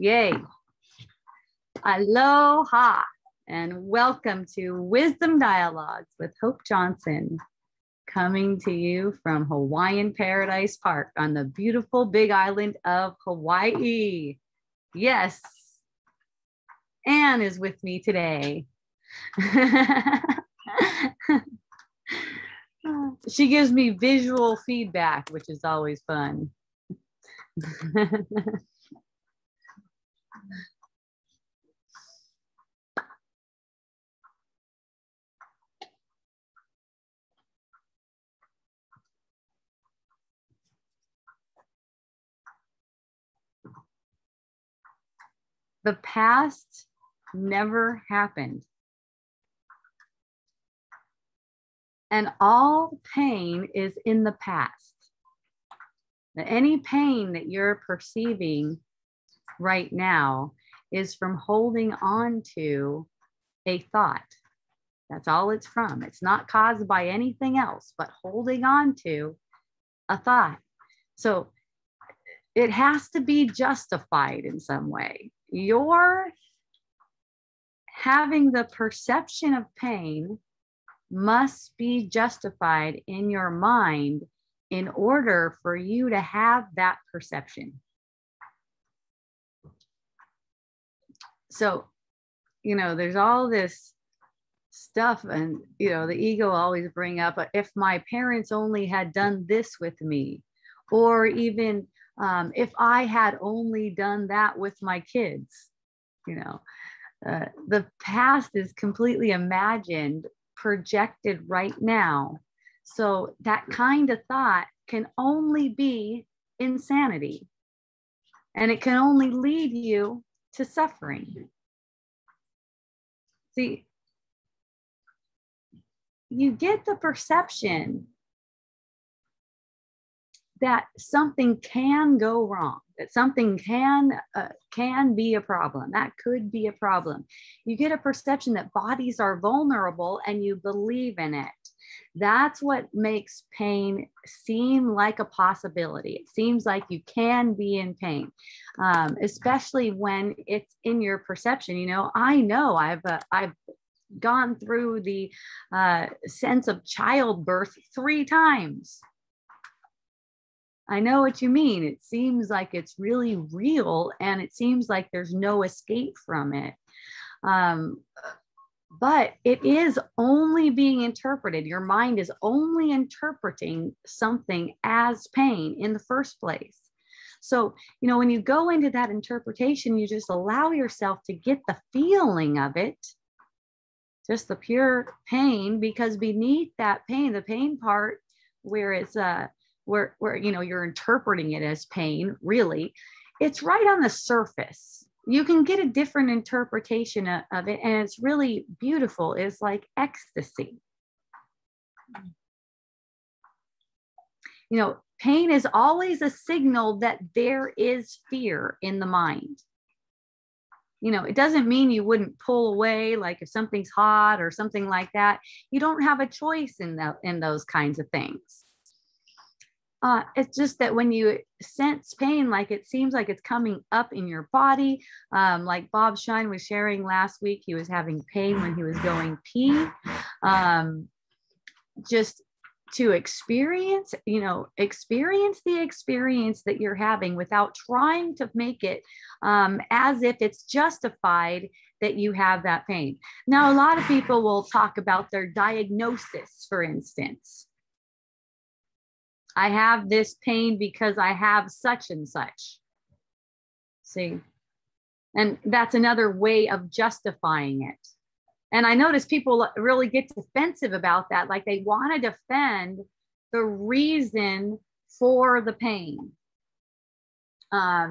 Yay. Aloha and welcome to Wisdom Dialogues with Hope Johnson, coming to you from Hawaiian Paradise Park on the beautiful big island of Hawaii. Yes, Anne is with me today. She gives me visual feedback, which is always fun. The past never happened. And all pain is in the past. Any pain that you're perceiving right now is from holding on to a thought. That's all it's from. It's not caused by anything else, but holding on to a thought. So it has to be justified in some way. Your having the perception of pain must be justified in your mind in order for you to have that perception. So, you know, there's all this stuff, and, you know, the ego always bring up, if my parents only had done this with me, or even if I had only done that with my kids, you know, the past is completely imagined, projected right now. So that kind of thought can only be insanity, and it can only lead you to suffering. See, you get the perception that something can go wrong, that something can be a problem, that could be a problem. You get a perception that bodies are vulnerable and you believe in it. That's what makes pain seem like a possibility. It seems like you can be in pain, especially when it's in your perception. You know I've gone through the sense of childbirth 3 times. I know what you mean. It seems like it's really real, and it seems like there's no escape from it. But it is only being interpreted. Your mind is only interpreting something as pain in the first place. So, you know, when you go into that interpretation, you just allow yourself to get the feeling of it, just the pure pain, because beneath that pain, the pain part where it's where you know, you're interpreting it as pain, really, it's right on the surface. You can get a different interpretation of it, and it's really beautiful. It's like ecstasy. You know, pain is always a signal that there is fear in the mind. You know, it doesn't mean you wouldn't pull away, like if something's hot or something like that. You don't have a choice in those kinds of things. It's just that when you sense pain, like it seems like it's coming up in your body, like Bob Schein was sharing last week, he was having pain when he was going pee. Just to experience, you know, experience the experience that you're having without trying to make it as if it's justified that you have that pain. Now, a lot of people will talk about their diagnosis, for instance. I have this pain because I have such and such. See, and that's another way of justifying it. And I notice people really get defensive about that. Like they want to defend the reason for the pain. You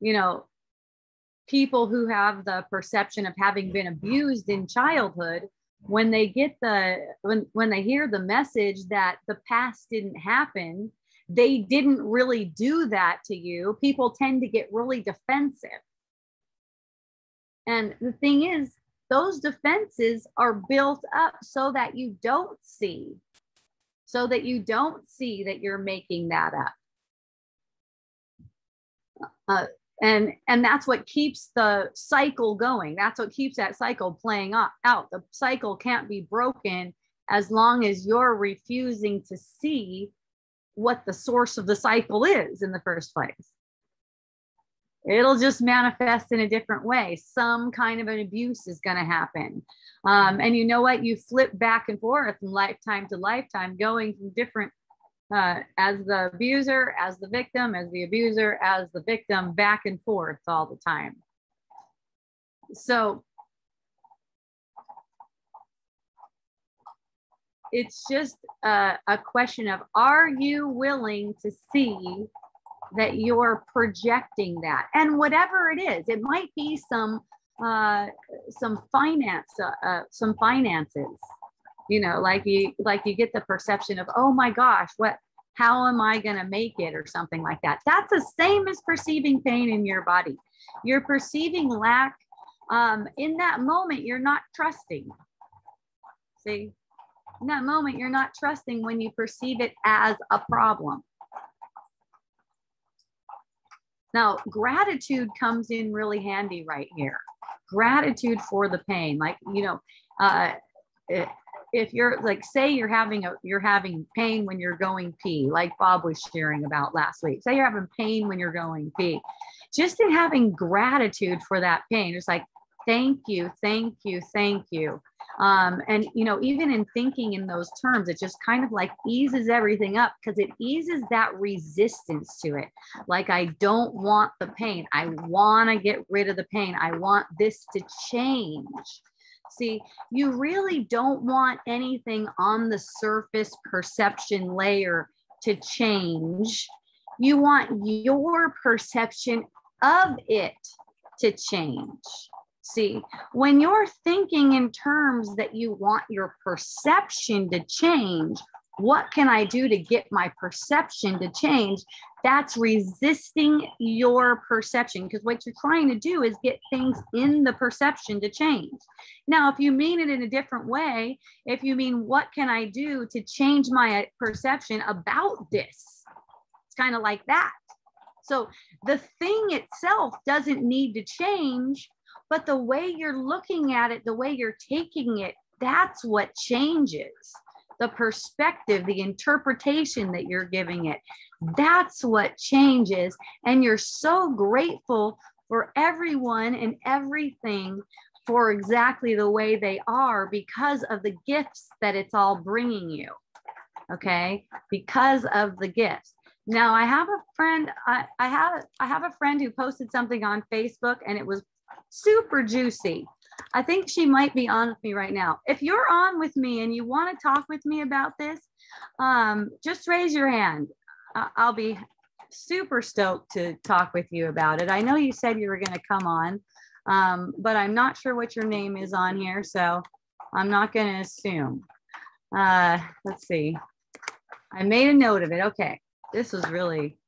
know, people who have the perception of having been abused in childhood, when they get when they hear the message that the past didn't happen, they didn't really do that to you, people tend to get really defensive. And the thing is, those defenses are built up so that you don't see, that you're making that up. And that's what keeps the cycle going. That's what keeps that cycle playing out. The cycle can't be broken as long as you're refusing to see what the source of the cycle is in the first place. It'll just manifest in a different way. Some kind of an abuse is going to happen. And you know what? You flip back and forth from lifetime to lifetime, going from different, as the abuser, as the victim, as the abuser, as the victim, back and forth all the time. So it's just a question of, are you willing to see that you're projecting that? And whatever it is, it might be some finances, you know, like you get the perception of, oh my gosh, how am I going to make it, or something like that. That's the same as perceiving pain in your body. You're perceiving lack. In that moment, you're not trusting. See, in that moment, you're not trusting when you perceive it as a problem. Now, gratitude comes in really handy right here. Gratitude for the pain. Like, you know, if you're like, say you're having pain when you're going pee, like Bob was sharing about last week. Say you're having pain when you're going pee. Just in having gratitude for that pain, it's like, thank you, thank you, thank you. And, you know, even in thinking in those terms, it just kind of like eases everything up, because it eases that resistance to it. Like, I don't want the pain. I want to get rid of the pain. I want this to change. See, you really don't want anything on the surface perception layer to change. You want your perception of it to change. See, when you're thinking in terms that you want your perception to change, what can I do to get my perception to change? That's resisting your perception, because what you're trying to do is get things in the perception to change. Now, if you mean it in a different way, if you mean, what can I do to change my perception about this? It's kind of like that. So the thing itself doesn't need to change, but the way you're looking at it, the way you're taking it, that's what changes. The perspective, the interpretation that you're giving it, that's what changes. And you're so grateful for everyone and everything for exactly the way they are, because of the gifts that it's all bringing you, okay? Because of the gifts. Now, I have a friend, I have a friend who posted something on Facebook, and it was super juicy. I think she might be on with me right now. If you're on with me and you want to talk with me about this, just raise your hand. I'll be super stoked to talk with you about it. I know you said you were going to come on, but I'm not sure what your name is on here, so I'm not going to assume. Let's see. I made a note of it. Okay. This was really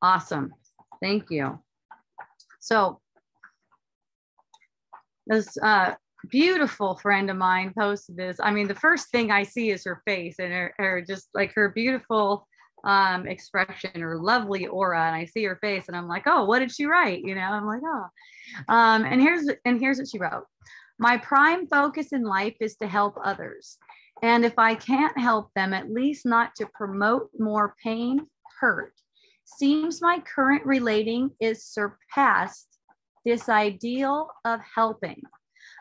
awesome. Thank you. So this beautiful friend of mine posted this. I mean, the first thing I see is her face and her just like her beautiful expression, her lovely aura. And I see her face and I'm like, oh, what did she write? You know, I'm like, oh. And here's what she wrote. My prime focus in life is to help others. And if I can't help them, at least not to promote more pain, hurt. Seems my current relating is surpassed this ideal of helping.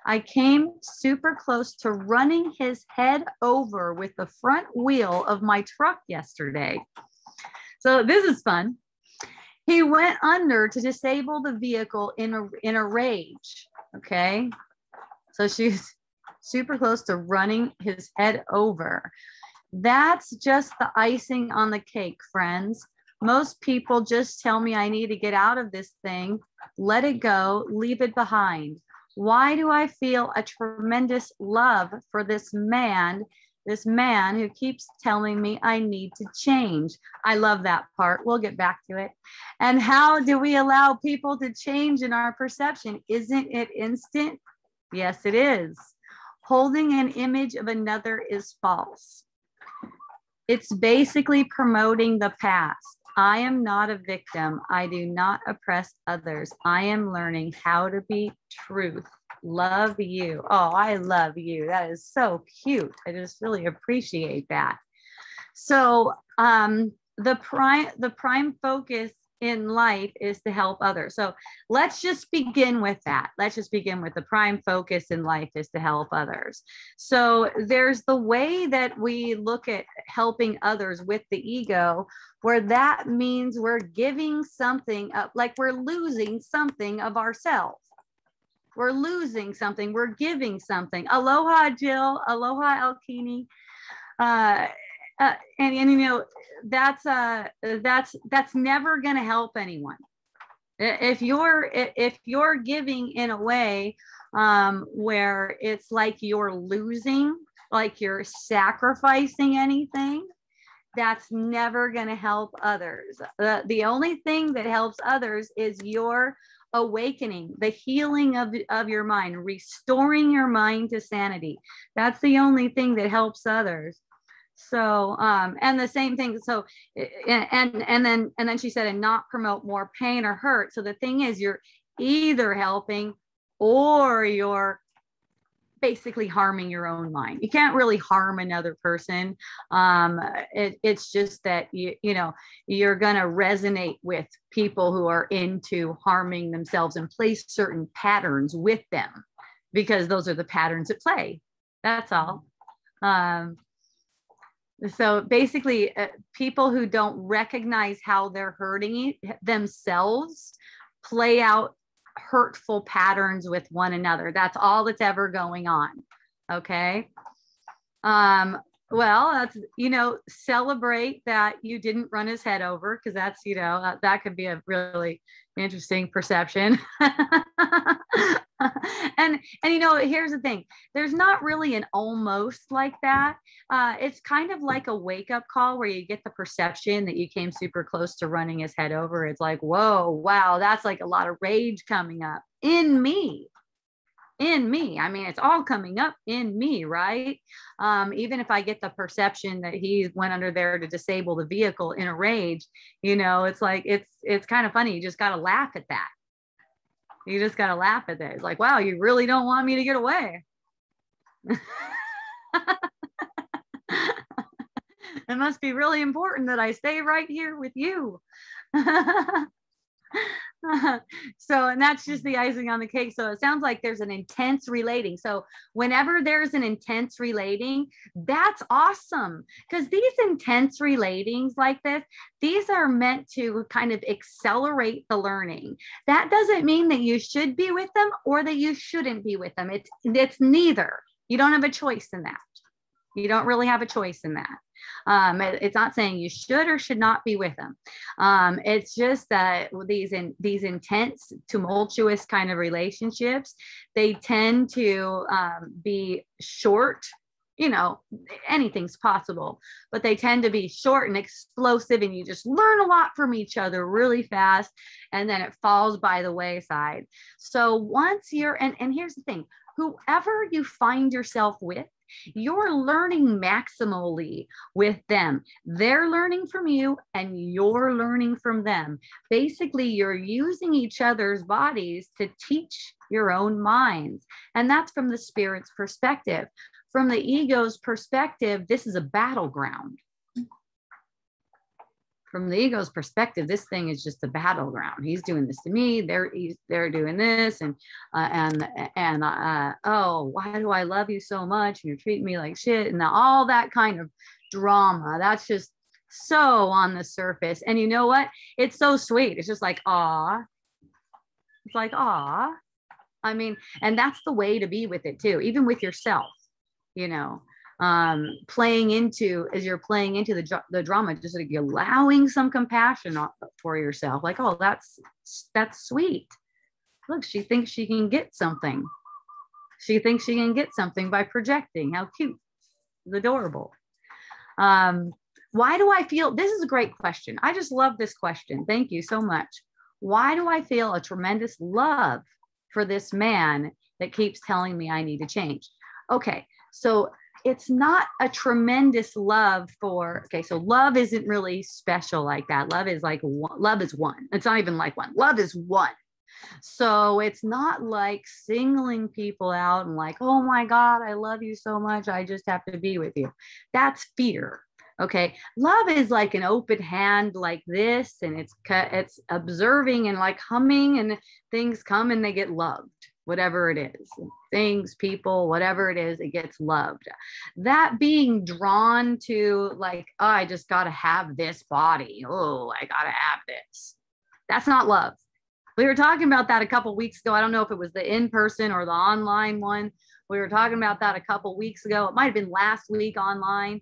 I came super close to running his head over with the front wheel of my truck yesterday. So this is fun. He went under to disable the vehicle in a rage, okay? So she's super close to running his head over. That's just the icing on the cake, friends. Most people just tell me I need to get out of this thing, let it go, leave it behind. Why do I feel a tremendous love for this man who keeps telling me I need to change? I love that part. We'll get back to it. And how do we allow people to change in our perception? Isn't it instant? Yes, it is. Holding an image of another is false. It's basically promoting the past. I am not a victim. I do not oppress others. I am learning how to be truth. Love you. Oh, I love you. That is so cute. I just really appreciate that. So the prime focus in life is to help others. So let's just begin with that. Let's just begin with the prime focus in life is to help others. So there's the way that we look at helping others with the ego, where that means we're giving something up, like we're losing something of ourselves. We're losing something, we're giving something. Aloha, Jill. Aloha, Elkini. And you know, that's never going to help anyone. If you're giving in a way where it's like you're losing, like you're sacrificing anything, that's never going to help others. The only thing that helps others is your awakening, the healing of your mind, restoring your mind to sanity. That's the only thing that helps others. So, and the same thing. So, and then she said, and not promote more pain or hurt. So the thing is, you're either helping or you're basically harming your own mind. You can't really harm another person. It's just that, you know, you're going to resonate with people who are into harming themselves and play certain patterns with them, because those are the patterns at play. That's all. So basically, people who don't recognize how they're hurting themselves play out hurtful patterns with one another. That's all that's ever going on. Okay. Well, that's, you know, celebrate that you didn't run his head over, because that's, you know, that could be a really interesting perception. And you know, here's the thing, there's not really an almost like that. It's kind of like a wake-up call where you get the perception that you came super close to running his head over. It's like, whoa, wow, that's like a lot of rage coming up in me. I mean, it's all coming up in me, right? Even if I get the perception that he went under there to disable the vehicle in a rage, you know, it's like, it's kind of funny. You just got to laugh at that. You just got to laugh at that. It's like, wow, you really don't want me to get away. It must be really important that I stay right here with you. So, and that's just the icing on the cake. So it sounds like there's an intense relating. So whenever there's an intense relating, that's awesome, because these intense relatings like this, these are meant to kind of accelerate the learning. That doesn't mean that you should be with them or that you shouldn't be with them. It's neither. You don't have a choice in that. You don't really have a choice in that. It's not saying you should or should not be with them. It's just that these intense, tumultuous kind of relationships, they tend to be short. You know, anything's possible, but they tend to be short and explosive, and you just learn a lot from each other really fast, and then it falls by the wayside. So once you're, and here's the thing, whoever you find yourself with, you're learning maximally with them. They're learning from you and you're learning from them. Basically, you're using each other's bodies to teach your own minds. And that's from the spirit's perspective. From the ego's perspective, this is a battleground. From the ego's perspective, this thing is just a battleground. He's doing this to me. They're doing this, and oh, why do I love you so much? And you're treating me like shit, and all that kind of drama. That's just so on the surface. And you know what? It's so sweet. It's just like aw. It's like aw. I mean, and that's the way to be with it too, even with yourself. You know. Playing into, as you're playing into the drama, just like allowing some compassion for yourself, like, oh, that's sweet. Look, she thinks she can get something. She thinks she can get something by projecting. How cute. It's adorable. Why do I feel, this is a great question. I just love this question. Thank you so much. Why do I feel a tremendous love for this man that keeps telling me I need to change? Okay. So it's not a tremendous love for, okay, so love isn't really special like that. Love is like, love is one. It's not even like one. Love is one. So it's not like singling people out and like, oh my God, I love you so much. I just have to be with you. That's fear. Okay. Love is like an open hand like this, and it's observing and like humming, and things come and they get loved, whatever it is, things, people, whatever it is, it gets loved. That being drawn to like, oh, I just got to have this body. Oh, I got to have this. That's not love. We were talking about that a couple weeks ago. I don't know if it was the in-person or the online one. We were talking about that a couple weeks ago. It might've been last week online.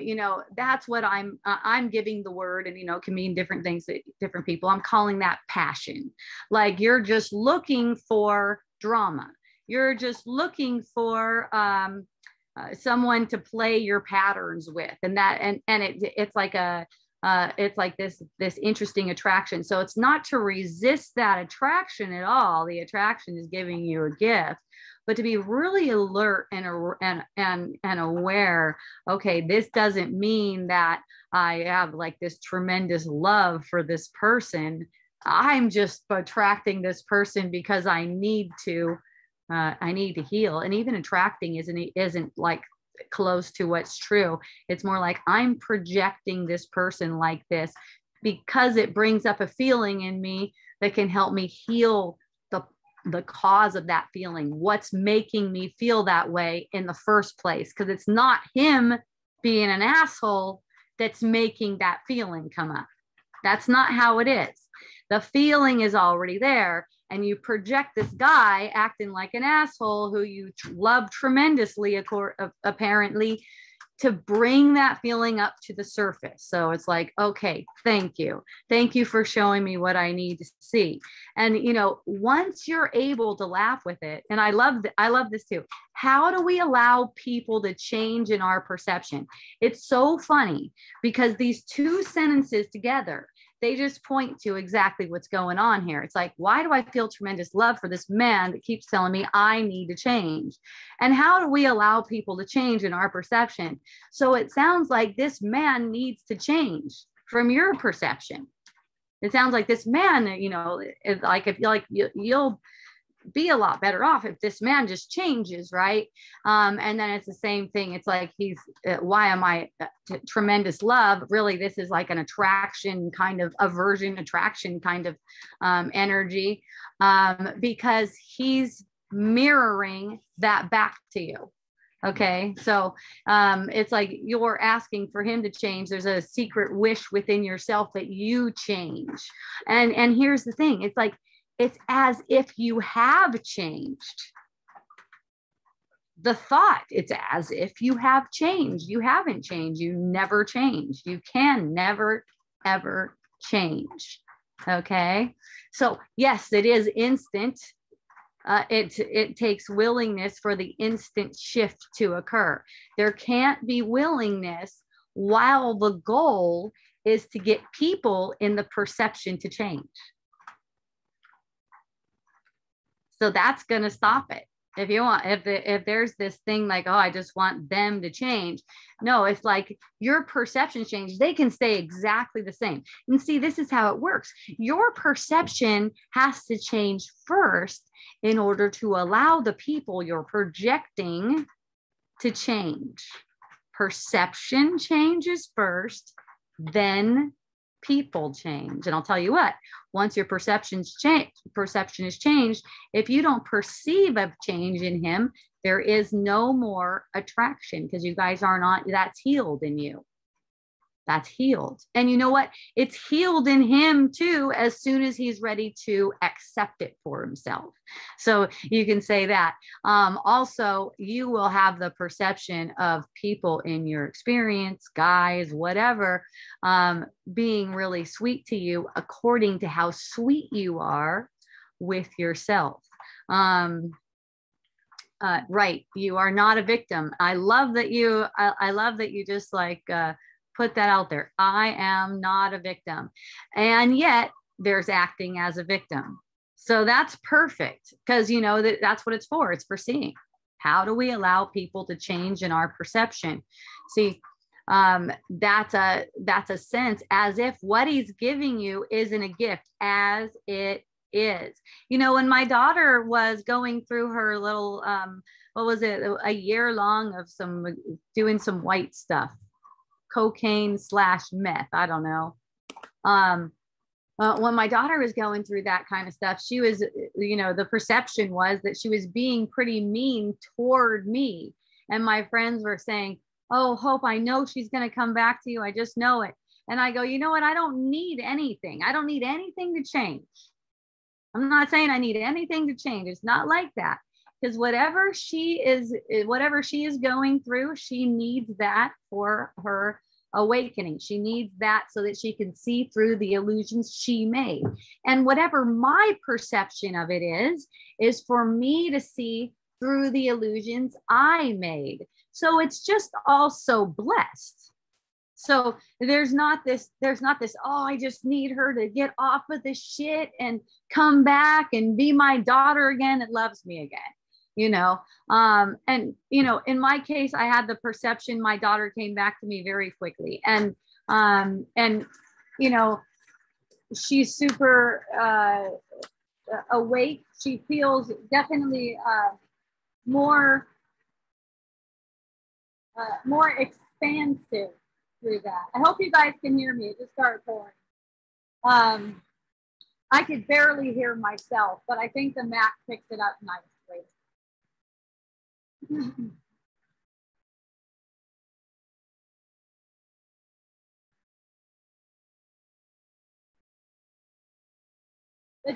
You know, that's what I'm giving the word, and, you know, can mean different things to different people. I'm calling that passion. Like, you're just looking for drama. You're just looking for, someone to play your patterns with, and that, and it's like a, it's like this interesting attraction. So it's not to resist that attraction at all. The attraction is giving you a gift, but to be really alert and aware, okay, this doesn't mean that I have like this tremendous love for this person. I'm just attracting this person because I need to heal. And even attracting isn't like close to what's true. It's more like I'm projecting this person like this because it brings up a feeling in me that can help me heal the cause of that feeling. What's making me feel that way in the first place? Because it's not him being an asshole that's making that feeling come up. That's not how it is. The feeling is already there, and you project this guy acting like an asshole who you love tremendously, apparently, to bring that feeling up to the surface. So it's like, okay, thank you. Thank you for showing me what I need to see. And, you know, once you're able to laugh with it, and I love this too. How do we allow people to change in our perception? It's so funny because these two sentences together, they just point to exactly what's going on here. It's like, why do I feel tremendous love for this man that keeps telling me I need to change? And how do we allow people to change in our perception? So it sounds like this man needs to change from your perception. It sounds like this man, you know, like if you'll be a lot better off if this man just changes, right? And then it's the same thing. It's like, he's, why am I tremendous love? Really, this is like an attraction kind of aversion, attraction kind of energy, because he's mirroring that back to you. Okay. So it's like you're asking for him to change. There's a secret wish within yourself that you change. And here's the thing. It's like, it's as if you have changed. The thought, it's as if you have changed. You haven't changed. You never changed. You can never, ever change. Okay. So yes, it is instant. It takes willingness for the instant shift to occur. There can't be willingness while the goal is to get people in the perception to change. So that's going to stop it. If you want, if there's this thing like, oh, I just want them to change. No, it's like your perception change. They can stay exactly the same. And see, this is how it works. Your perception has to change first in order to allow the people you're projecting to change. Perception changes first, then people change. And I'll tell you what, once your perception is changed, if you don't perceive a change in him, there is no more attraction, because you guys are not, that's healed in you. That's healed. And you know what? It's healed in him too, as soon as he's ready to accept it for himself. So you can say that. Also, you will have the perception of people in your experience, guys, whatever, being really sweet to you according to how sweet you are with yourself. Right. You are not a victim. I love that you just like, put that out there. I am not a victim. And yet there's acting as a victim. So that's perfect, because you know that's what it's for. It's for seeing. How do we allow people to change in our perception? See, that's a sense as if what he's giving you isn't a gift as it is. You know, when my daughter was going through her little, what was it? A year long of doing some white stuff, cocaine/meth. I don't know. When my daughter was going through that kind of stuff, she was, you know, the perception was that she was being pretty mean toward me. And my friends were saying, "Oh, Hope, I know she's going to come back to you. I just know it." And I go, you know what? I don't need anything. I don't need anything to change. I'm not saying I need anything to change. It's not like that. Because whatever she is going through, she needs that for her awakening. She needs that so that she can see through the illusions she made. And whatever my perception of it is for me to see through the illusions I made. So it's just all so blessed. So there's not this, oh, I just need her to get off of this shit and come back and be my daughter again that loves me again. You know, and, you know, in my case, I had the perception my daughter came back to me very quickly. And, you know, she's super awake. She feels definitely more expansive through that. I hope you guys can hear me. It just started pouring. I could barely hear myself, but I think the Mac picks it up nice. But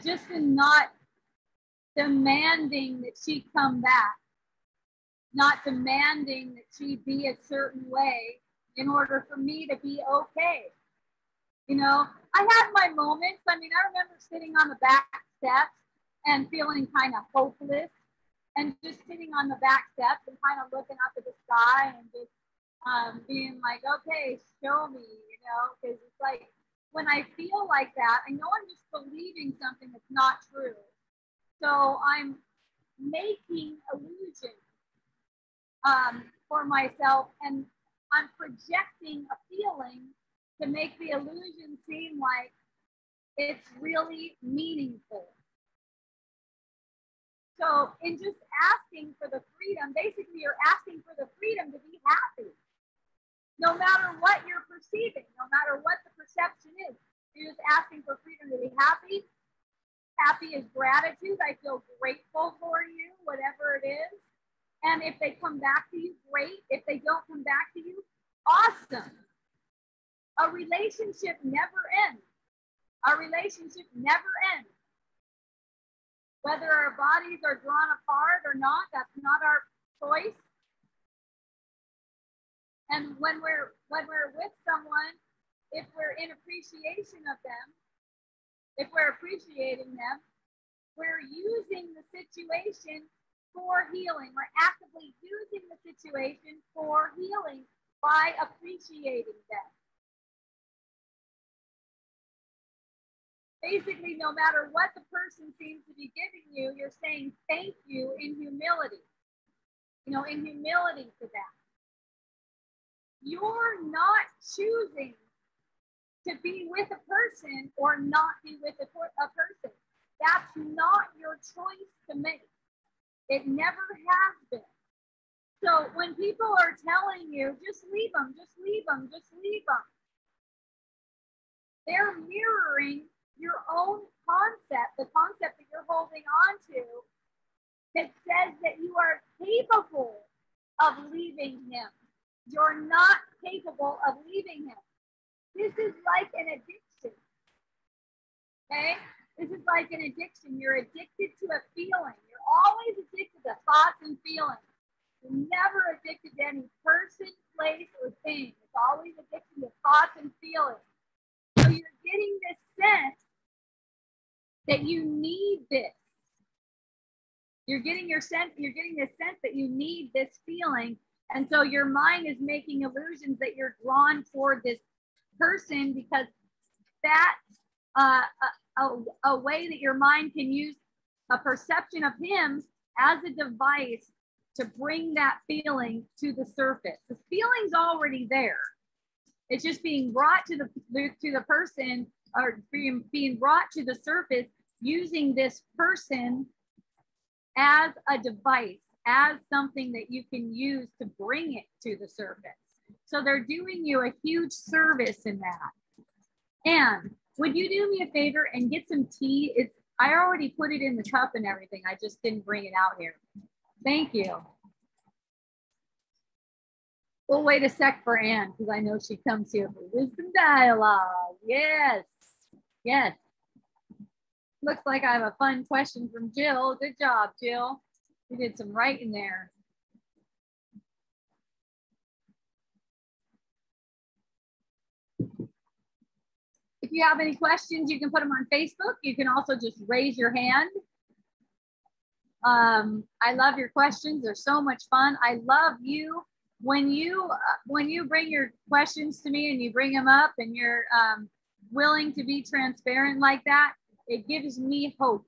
just in not demanding that she come back, not demanding that she be a certain way in order for me to be okay. You know, I had my moments. I mean, I remember sitting on the back steps and feeling kind of hopeless. And just sitting on the back steps and kind of looking up at the sky and just being like, okay, show me, you know, because it's like, when I feel like that, I know I'm just believing something that's not true. So I'm making illusions for myself, and I'm projecting a feeling to make the illusion seem like it's really meaningful. So in just asking for the freedom, basically you're asking for the freedom to be happy. No matter what you're perceiving, no matter what the perception is, you're just asking for freedom to be happy. Happy is gratitude. I feel grateful for you, whatever it is. And if they come back to you, great. If they don't come back to you, awesome. A relationship never ends. A relationship never ends. Whether our bodies are drawn apart or not, that's not our choice. And when we're with someone, if we're in appreciation of them, if we're appreciating them, we're using the situation for healing. We're actively using the situation for healing by appreciating them. Basically, no matter what the person seems to be giving you, you're saying thank you in humility. You know, in humility to that. You're not choosing to be with a person or not be with a person. That's not your choice to make. It never has been. So when people are telling you, just leave them, just leave them, just leave them, they're mirroring your own concept, the concept that you're holding on to that says that you are capable of leaving him. You're not capable of leaving him. This is like an addiction, okay? This is like an addiction. You're addicted to a feeling. You're always addicted to thoughts and feelings. You're never addicted to any person, place, or thing. It's always addicted to thoughts and feelings. So you're getting this sense that you need this. You're getting this sense that you need this feeling. And so your mind is making illusions that you're drawn toward this person, because that's a way that your mind can use a perception of him as a device to bring that feeling to the surface. The feeling's already there. It's just being brought to the person, or being brought to the surface using this person as a device, as something that you can use to bring it to the surface. So they're doing you a huge service in that. And would you do me a favor and get some tea? I already put it in the cup and everything. I just didn't bring it out here. Thank you. We'll wait a sec for Anne, because I know she comes here for Wisdom Dialogue. Yes, yes. Looks like I have a fun question from Jill. Good job, Jill. You did some writing there. If you have any questions, you can put them on Facebook. You can also just raise your hand. I love your questions. They're so much fun. I love you. When you bring your questions to me and you bring them up and you're willing to be transparent like that, it gives me hope.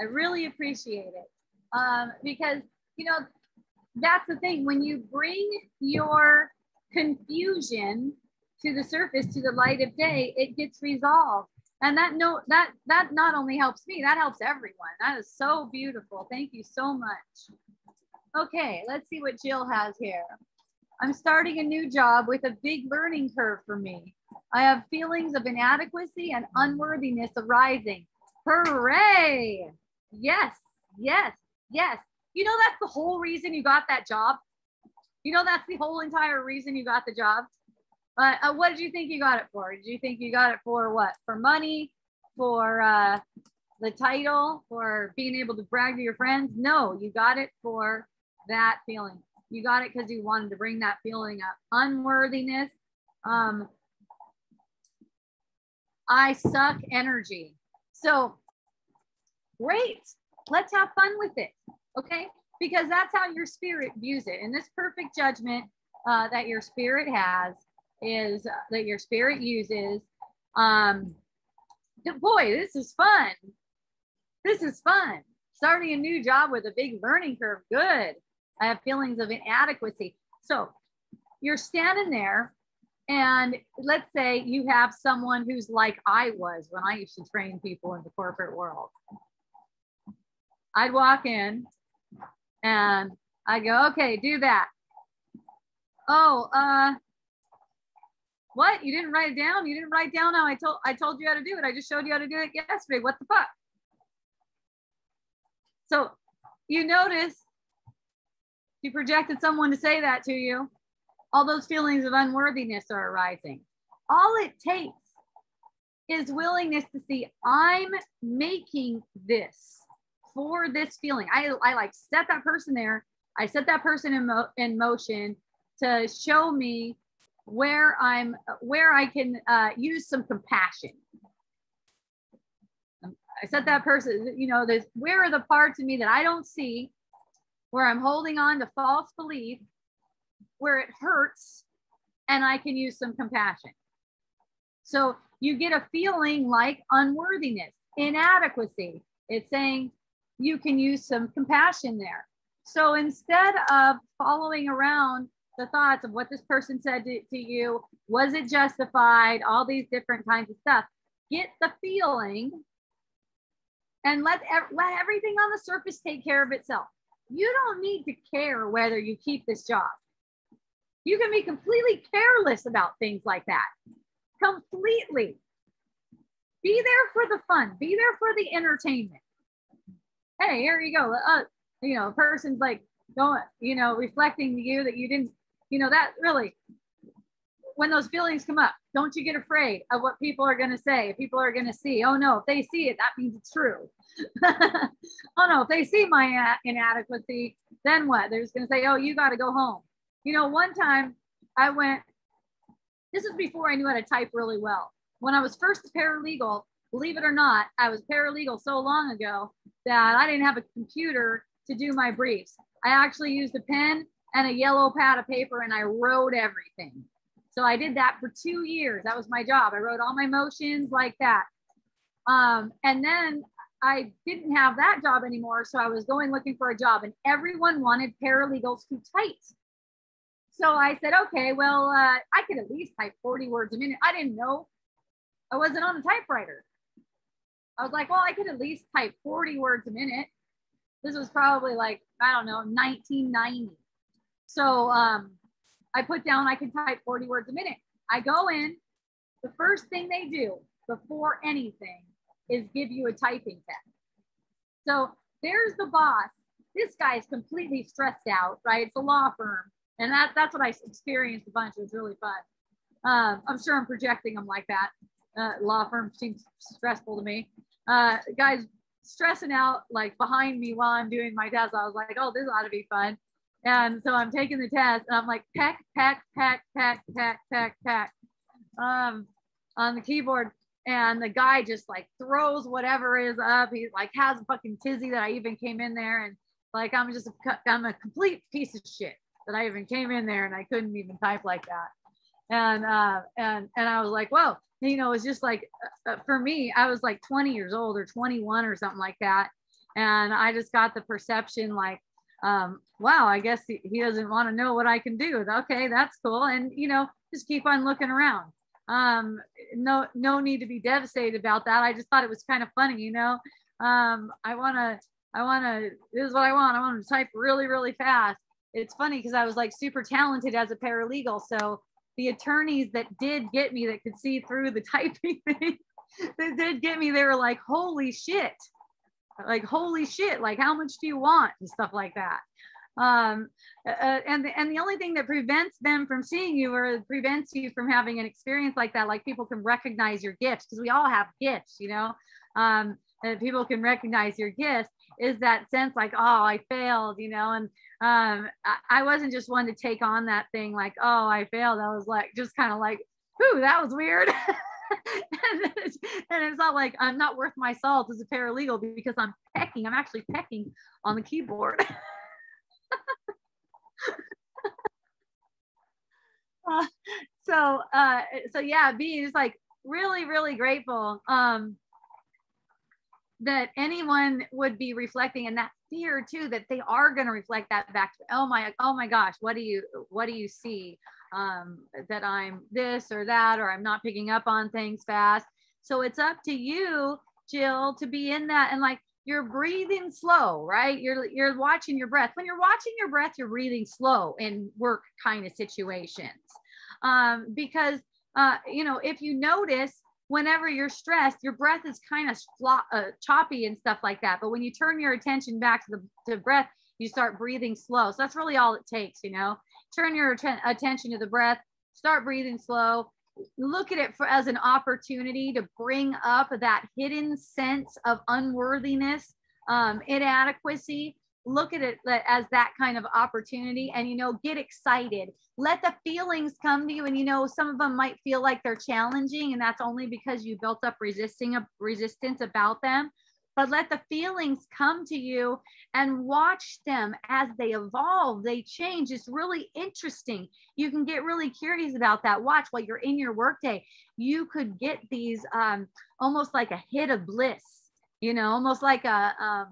I really appreciate it because, you know, that's the thing. When you bring your confusion to the surface, to the light of day, it gets resolved. And that not only helps me, that helps everyone. That is so beautiful. Thank you so much. Okay, let's see what Jill has here. I'm starting a new job with a big learning curve for me. I have feelings of inadequacy and unworthiness arising. Hooray! Yes, yes, yes. You know that's the whole reason you got that job? You know that's the whole entire reason you got the job? What did you think you got it for? Did you think you got it for what? For money? For the title? For being able to brag to your friends? No, you got it for that feeling. You got it because you wanted to bring that feeling up. Unworthiness. I suck energy. So great. Let's have fun with it. Okay. Because that's how your spirit views it. And this perfect judgment that your spirit has is that your spirit uses. Boy, this is fun. This is fun. Starting a new job with a big learning curve. Good. I have feelings of inadequacy. So you're standing there, and let's say you have someone who's like I was when I used to train people in the corporate world. I'd walk in and I go, okay, do that. Oh, what? You didn't write it down? You didn't write down how I told you how to do it. I just showed you how to do it yesterday. What the fuck? So you notice you projected someone to say that to you. All those feelings of unworthiness are arising. All it takes is willingness to see, I'm making this for this feeling. I like set that person there. I set that person in motion to show me where I can use some compassion. I set that person, you know, where are the parts of me that I don't see, where I'm holding on to false belief, where it hurts, and I can use some compassion. So you get a feeling like unworthiness, inadequacy. It's saying you can use some compassion there. So instead of following around the thoughts of what this person said to you, was it justified, all these different kinds of stuff, get the feeling and let everything on the surface take care of itself. You don't need to care whether you keep this job. You can be completely careless about things like that. Completely. Be there for the fun. Be there for the entertainment. Hey, here you go. You know, a person's like, don't, you know, reflecting to you that you didn't, you know, that really, when those feelings come up, don't you get afraid of what people are going to say, people are going to see. Oh no, if they see it, that means it's true. Oh no, if they see my inadequacy, then what? They're just going to say, oh, you got to go home. You know, one time I went, this is before I knew how to type really well. When I was first paralegal, believe it or not, I was paralegal so long ago that I didn't have a computer to do my briefs. I actually used a pen and a yellow pad of paper and I wrote everything. So I did that for 2 years. That was my job. I wrote all my motions like that. And then I didn't have that job anymore. So I was going looking for a job and everyone wanted paralegals to type. So I said, okay, well, I could at least type 40 words a minute. I didn't know. I wasn't on the typewriter. I was like, well, I could at least type 40 words a minute. This was probably like, I don't know, 1990. So I put down, I can type 40 words a minute. I go in, the first thing they do before anything is give you a typing test. So there's the boss. This guy's completely stressed out, right? It's a law firm. And that's what I experienced a bunch. It was really fun. I'm sure I'm projecting them like that. Law firm seems stressful to me. Guys stressing out like behind me while I'm doing my test. I was like, oh, this ought to be fun. And so I'm taking the test and I'm like, peck, peck, peck, peck, peck, peck, peck on the keyboard. And the guy just like throws whatever is up. He like has a fucking tizzy that I even came in there. And like, I'm a complete piece of shit that I even came in there and I couldn't even type like that. And I was like, whoa, you know, it's just like, for me, I was like 20 years old or 21 or something like that. And I just got the perception like, wow, I guess he doesn't want to know what I can do. Okay, that's cool. And, you know, just keep on looking around. No need to be devastated about that. I just thought it was kind of funny, you know, this is what I want. I want to type really, really fast. It's funny because I was like super talented as a paralegal. So the attorneys that did get me that could see through the typing thing, that did get me, they were like, holy shit. Like, holy shit, like how much do you want and stuff like that. And the only thing that prevents them from seeing you or prevents you from having an experience like that, like people can recognize your gifts because we all have gifts, you know, and people can recognize your gifts is that sense like, oh, I failed, you know, and I wasn't just one to take on that thing like, oh, I failed. I was like, just kind of like, ooh, that was weird. And it's not like I'm not worth my salt as a paralegal because I'm pecking. I'm actually pecking on the keyboard. So yeah, being just like really, really grateful that anyone would be reflecting, and that fear too that they are going to reflect that back to, oh my gosh, what do you see? That I'm this or that, or I'm not picking up on things fast. So it's up to you, Jill, to be in that. And like, you're breathing slow, right? You're watching your breath. When you're watching your breath, you're breathing slow in work kind of situations. Because, you know, if you notice, whenever you're stressed, your breath is kind of choppy and stuff like that. But when you turn your attention back to the breath, you start breathing slow. So that's really all it takes, you know? Turn your attention to the breath, start breathing slow, look at it as an opportunity to bring up that hidden sense of unworthiness, inadequacy. Look at it as that kind of opportunity and, you know, get excited. Let the feelings come to you. And, you know, some of them might feel like they're challenging and that's only because you built up resistance about them. But let the feelings come to you and watch them as they evolve, they change. It's really interesting. You can get really curious about that. Watch while you're in your workday. You could get these almost like a hit of bliss, you know, almost like a,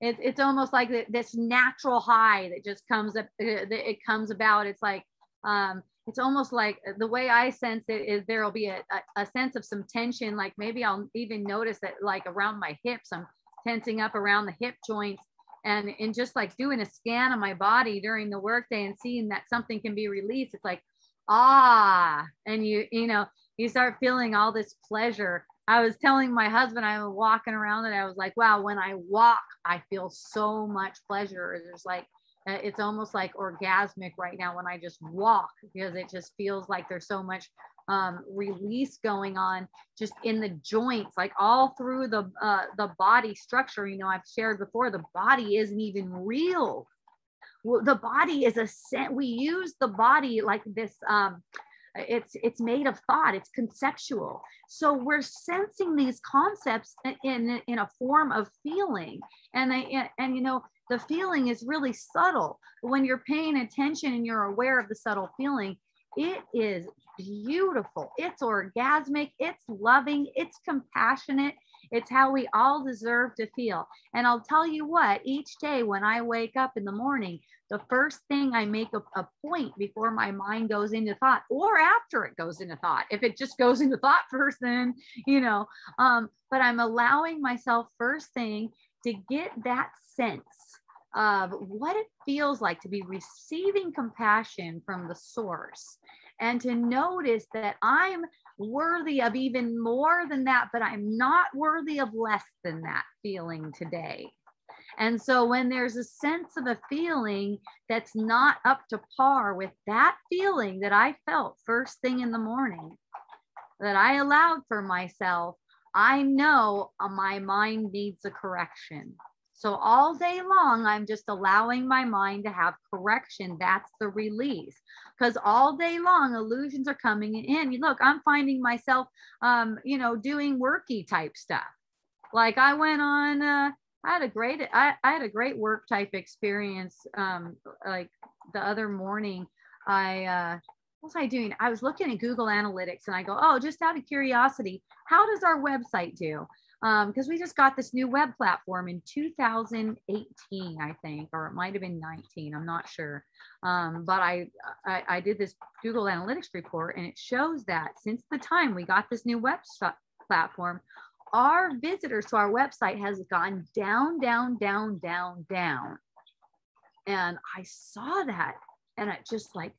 it's almost like this natural high that just comes up, it comes about. It's like, it's almost like the way I sense it is there'll be a sense of some tension. Like maybe I'll even notice that like around my hips, I'm tensing up around the hip joints and just like doing a scan of my body during the workday and seeing that something can be released. It's like, ah, and you know, you start feeling all this pleasure. I was telling my husband, I was walking around and I was like, wow, when I walk, I feel so much pleasure. There's like, it's almost like orgasmic right now when I just walk because it just feels like there's so much release going on just in the joints, like all through the body structure. You know, I've shared before, the body isn't even real. The body is a sense. We use the body like this. It's made of thought. It's conceptual. So we're sensing these concepts in a form of feeling. And you know, the feeling is really subtle. When you're paying attention and you're aware of the subtle feeling, It is beautiful. It's orgasmic. It's loving. It's compassionate. It's how we all deserve to feel. And I'll tell you what, each day when I wake up in the morning, the first thing I make a point before my mind goes into thought, or after it goes into thought, if it just goes into thought first, then, you know, but I'm allowing myself first thing to get that sense of what it feels like to be receiving compassion from the source, and to notice that I'm worthy of even more than that, but I'm not worthy of less than that feeling today. And so when there's a sense of a feeling that's not up to par with that feeling that I felt first thing in the morning, that I allowed for myself, I know my mind needs a correction. So all day long, I'm just allowing my mind to have correction. That's the release. Because all day long, illusions are coming in. Look, I'm finding myself, you know, doing worky type stuff. Like I went on, I had a great work type experience. Like the other morning, what was I doing? I was looking at Google Analytics and I go, oh, just out of curiosity, how does our website do? Because we just got this new web platform in 2018, I think, or it might have been 19, I'm not sure. But I did this Google Analytics report, and it shows that since the time we got this new web platform, our visitors to our website has gone down, down, down, down, down. And I saw that, and it just like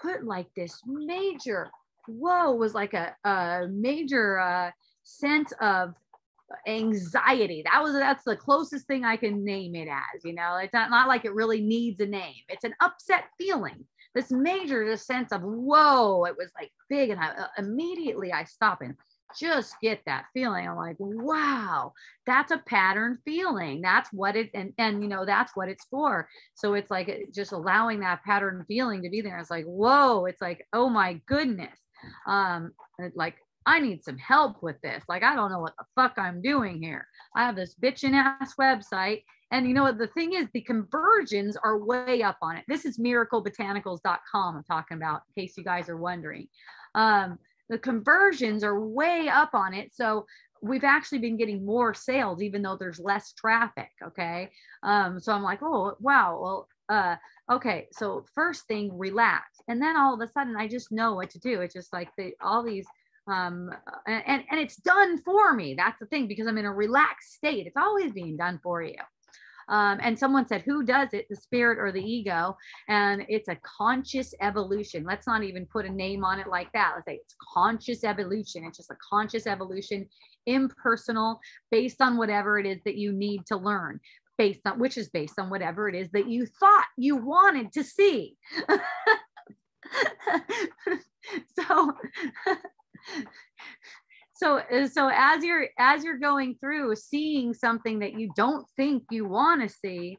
put like this major, whoa, was like a major sense of anxiety. That's the closest thing I can name it as, you know. It's not like it really needs a name. It's an upset feeling, this major sense of whoa. It was like big, and I immediately I stop and just get that feeling. I'm like, wow, that's a pattern feeling. That's what it, and you know, that's what it's for. So it's like just allowing that pattern feeling to be there. It's like, whoa, it's like, oh my goodness, like I need some help with this. Like, I don't know what the fuck I'm doing here. I have this bitchin' ass website. And you know what? The thing is, the conversions are way up on it. This is miraclebotanicals.com I'm talking about, in case you guys are wondering. The conversions are way up on it. So we've actually been getting more sales, even though there's less traffic. Okay. So I'm like, oh, wow. Well, okay. So first thing, relax. And then all of a sudden I just know what to do. It's just like all these, and it's done for me. That's the thing, because I'm in a relaxed state. It's always being done for you. And someone said, who does it, the spirit or the ego? And it's a conscious evolution. Let's not even put a name on it like that. Let's say it's conscious evolution. It's just a conscious evolution, impersonal, based on whatever it is that you need to learn, based on whatever it is that you thought you wanted to see. So as you're going through seeing something that you don't think you want to see,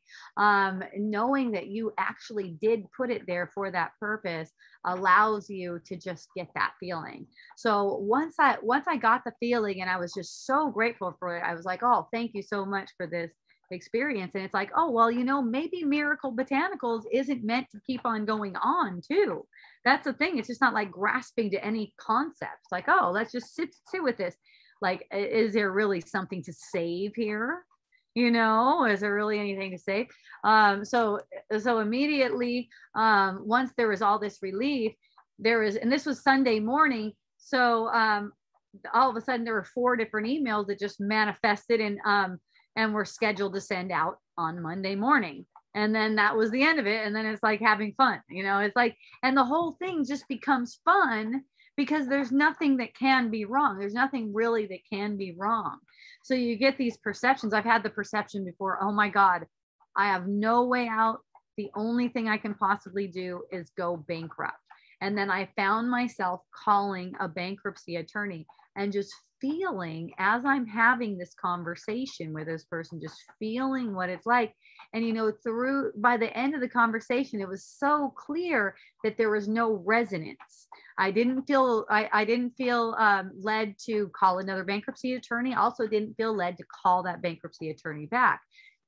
knowing that you actually did put it there for that purpose allows you to just get that feeling. So once I got the feeling, and I was just so grateful for it, I was like, oh, thank you so much for this experience. And it's like, oh, well, you know, maybe Miracle Botanicals isn't meant to keep on going on too. That's the thing. It's just not like grasping to any concepts. Like, oh, let's just sit with this. Like, is there really something to save here? You know, is there really anything to save? So immediately, once there was all this relief, and this was Sunday morning. So all of a sudden there were 4 different emails that just manifested and we're scheduled to send out on Monday morning. And then that was the end of it. And then it's like having fun, you know, it's like, and the whole thing just becomes fun because there's nothing that can be wrong. There's nothing really that can be wrong. So you get these perceptions. I've had the perception before, oh my God, I have no way out. The only thing I can possibly do is go bankrupt. And then I found myself calling a bankruptcy attorney and just feeling, as I'm having this conversation with this person, just feeling what it's like. And, you know, by the end of the conversation, it was so clear that there was no resonance. I didn't feel led to call another bankruptcy attorney. Also didn't feel led to call that bankruptcy attorney back.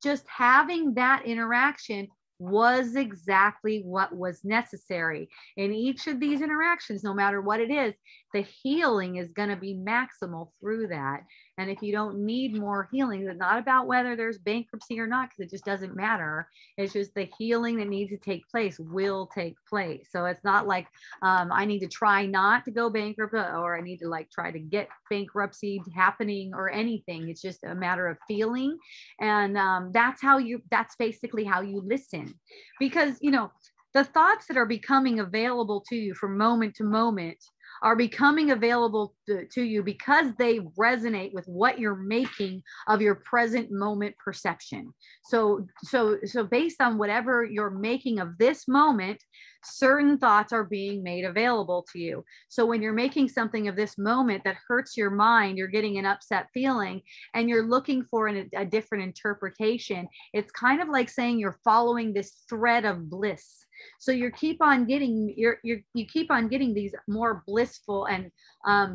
Just having that interaction was exactly what was necessary. In each of these interactions, no matter what it is, the healing is going to be maximal through that. And if you don't need more healing, it's not about whether there's bankruptcy or not, because it just doesn't matter. It's just the healing that needs to take place will take place. So it's not like I need to try not to go bankrupt, or I need to like try to get bankruptcy happening or anything. It's just a matter of feeling. And that's basically how you listen, because, you know, the thoughts that are becoming available to you from moment to moment are becoming available to you because they resonate with what you're making of your present moment perception. So based on whatever you're making of this moment, certain thoughts are being made available to you. So when you're making something of this moment that hurts your mind, you're getting an upset feeling and you're looking for a different interpretation. It's kind of like saying you're following this thread of bliss. So you keep on getting you keep on getting these more blissful and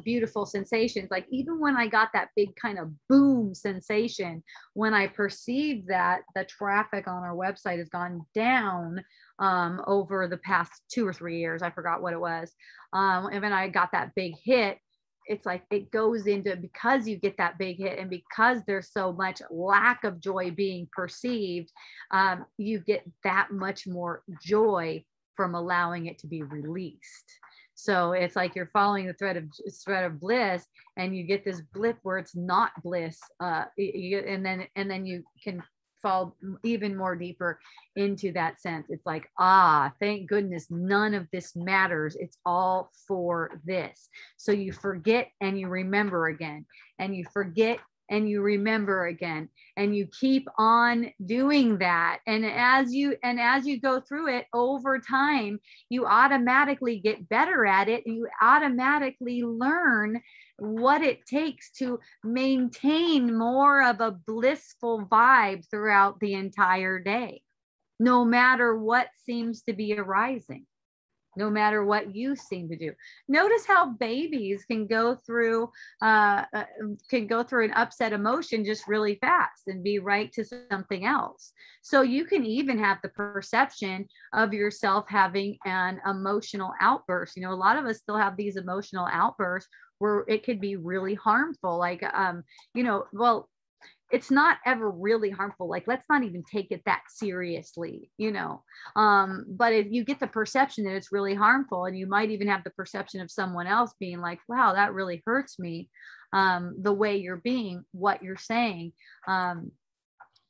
beautiful sensations. Like even when I got that big kind of boom sensation, when I perceived that the traffic on our website has gone down over the past 2 or 3 years, I forgot what it was. And then I got that big hit. It's like it goes into, because you get that big hit and because there's so much lack of joy being perceived, you get that much more joy from allowing it to be released. So it's like you're following the thread of bliss, and you get this blip where it's not bliss, and then you can fall even more deeper into that sense. It's like, ah, thank goodness, none of this matters. It's all for this. So you forget and you remember again, and you forget and you remember again, and you keep on doing that. And as you go through it over time, you automatically get better at it. And you automatically learn what it takes to maintain more of a blissful vibe throughout the entire day, no matter what seems to be arising, no matter what you seem to do. Notice how babies can go through an upset emotion just really fast and be right to something else. So you can even have the perception of yourself having an emotional outburst. You know, a lot of us still have these emotional outbursts where it could be really harmful. Like, you know, well, it's not ever really harmful. Like, let's not even take it that seriously, you know, but if you get the perception that it's really harmful, and you might even have the perception of someone else being like, wow, that really hurts me, the way you're being, what you're saying.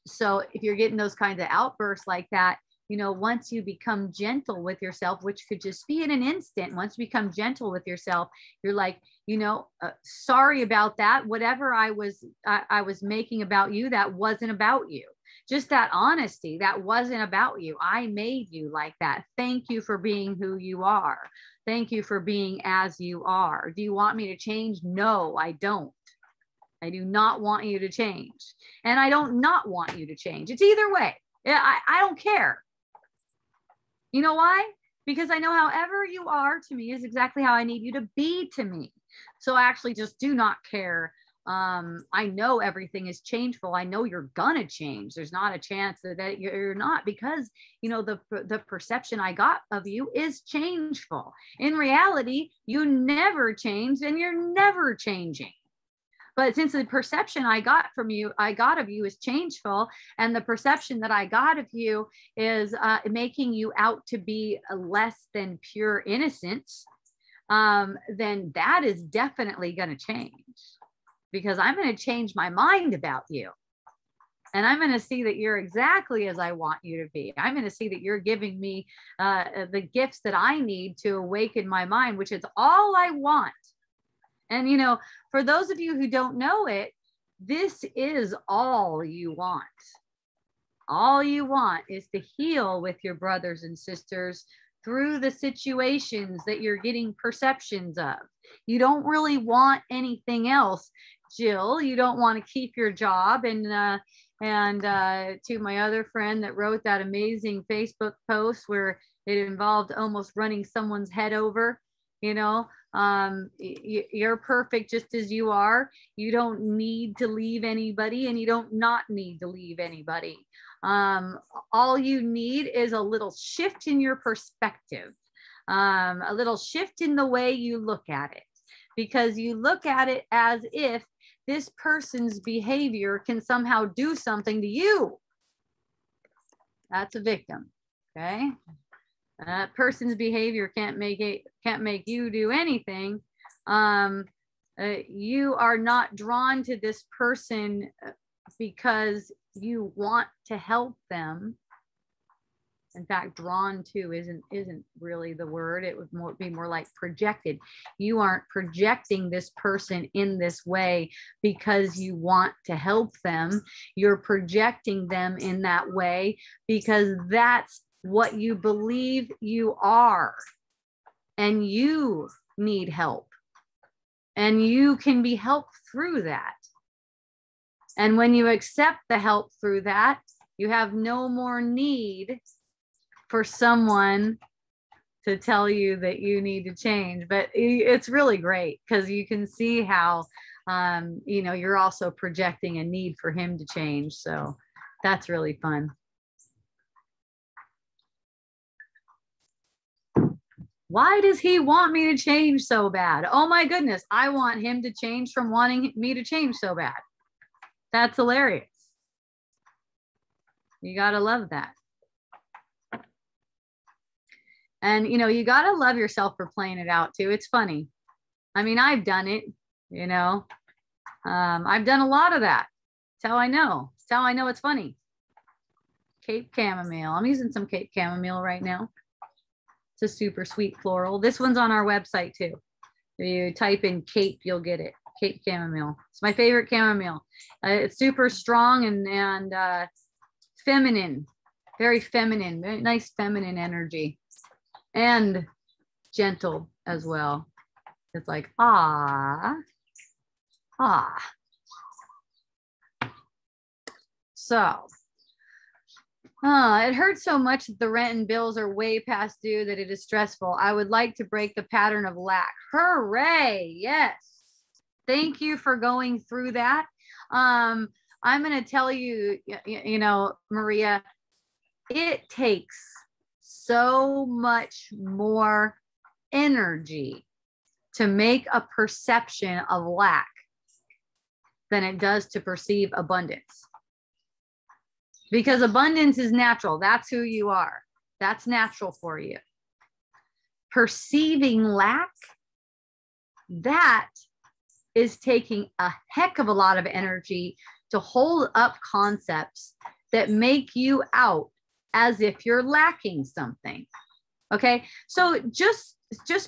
So if you're getting those kinds of outbursts like that, you know, once you become gentle with yourself, which could just be in an instant, once you become gentle with yourself, you're like, you know, sorry about that. Whatever I was making about you, that wasn't about you. Just that honesty, that wasn't about you. I made you like that. Thank you for being who you are. Thank you for being as you are. Do you want me to change? No, I don't. I do not want you to change. And I don't not want you to change. It's either way. I don't care. You know why? Because I know however you are to me is exactly how I need you to be to me. So I actually just do not care. I know everything is changeful. I know you're gonna change. There's not a chance that you're not, because, you know, the perception I got of you is changeful. In reality, you never changed and you're never changing. But since the perception I got of you is changeful, and the perception that I got of you is making you out to be less than pure innocence, then that is definitely going to change, because I'm going to change my mind about you. And I'm going to see that you're exactly as I want you to be. I'm going to see that you're giving me the gifts that I need to awaken my mind, which is all I want. And, you know, for those of you who don't know it, this is all you want. All you want is to heal with your brothers and sisters through the situations that you're getting perceptions of. You don't really want anything else, Jill. You don't want to keep your job. And to my other friend that wrote that amazing Facebook post where it involved almost running someone's head over, you know, you're perfect just as you are. You don't need to leave anybody, and you don't not need to leave anybody. All you need is a little shift in your perspective, a little shift in the way you look at it, because you look at it as if this person's behavior can somehow do something to you. That's a victim, okay? That person's behavior can't make you do anything. You are not drawn to this person because you want to help them. In fact, drawn to isn't really the word. It would be more like projected. You aren't projecting this person in this way because you want to help them. You're projecting them in that way because that's what you believe you are, and you need help, and you can be helped through that. And when you accept the help through that, you have no more need for someone to tell you that you need to change. But it's really great because you can see how, you know, you're also projecting a need for him to change. So that's really fun. Why does he want me to change so bad? Oh my goodness, I want him to change from wanting me to change so bad. That's hilarious. You gotta love that. And, you know, you gotta love yourself for playing it out too. It's funny. I mean, I've done it, you know. I've done a lot of that. It's how I know. It's how I know it's funny. Cape chamomile. I'm using some Cape chamomile right now. It's a super sweet floral. This one's on our website too. If you type in Cape, you'll get it. Cape chamomile. It's my favorite chamomile. It's super strong and feminine, very feminine, very nice feminine energy, and gentle as well. It's like, ah. So. It hurts so much that the rent and bills are way past due that it is stressful. I would like to break the pattern of lack. Hooray. Yes. Thank you for going through that. I'm going to tell you, you know, Maria, it takes so much more energy to make a perception of lack than it does to perceive abundance. Because abundance is natural. That's who you are. That's natural for you. Perceiving lack, that is taking a heck of a lot of energy to hold up concepts that make you out as if you're lacking something. Okay. So just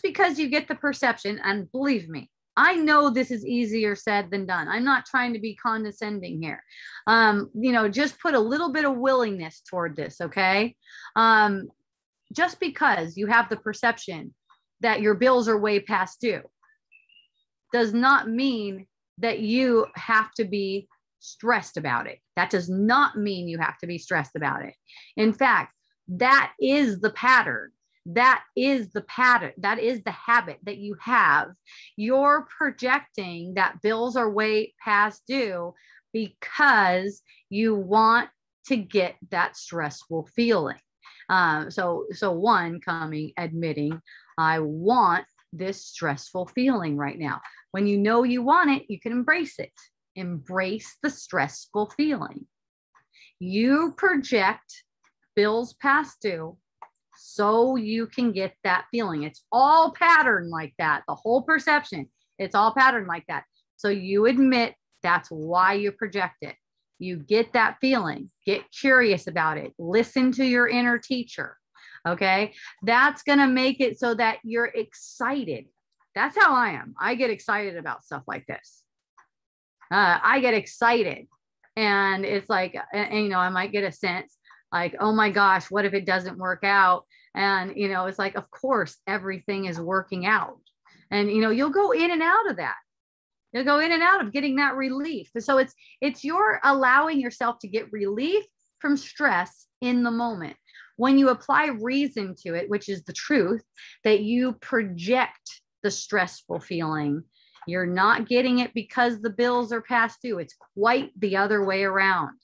because you get the perception, and believe me, I know this is easier said than done. I'm not trying to be condescending here. You know, just put a little bit of willingness toward this, okay? Just because you have the perception that your bills are way past due does not mean that you have to be stressed about it. That does not mean you have to be stressed about it. In fact, that is the pattern. That is the pattern. That is the habit that you have. You're projecting that bills are way past due because you want to get that stressful feeling. So one, coming, admitting, I want this stressful feeling right now. When you know you want it, you can embrace it. Embrace the stressful feeling. You project bills past due so you can get that feeling. It's all patterned like that. The whole perception, it's all patterned like that. So you admit that's why you project it. You get that feeling. Get curious about it. Listen to your inner teacher. Okay. That's going to make it so that you're excited. That's how I am. I get excited about stuff like this. I get excited. And it's like, you know, I might get a sense like, oh my gosh, what if it doesn't work out? And, you know, it's like, of course, everything is working out. And, you know, you'll go in and out of that. You'll go in and out of getting that relief. So it's you're allowing yourself to get relief from stress in the moment. When you apply reason to it, which is the truth, that you project the stressful feeling, you're not getting it because the bills are past due. It's quite the other way around.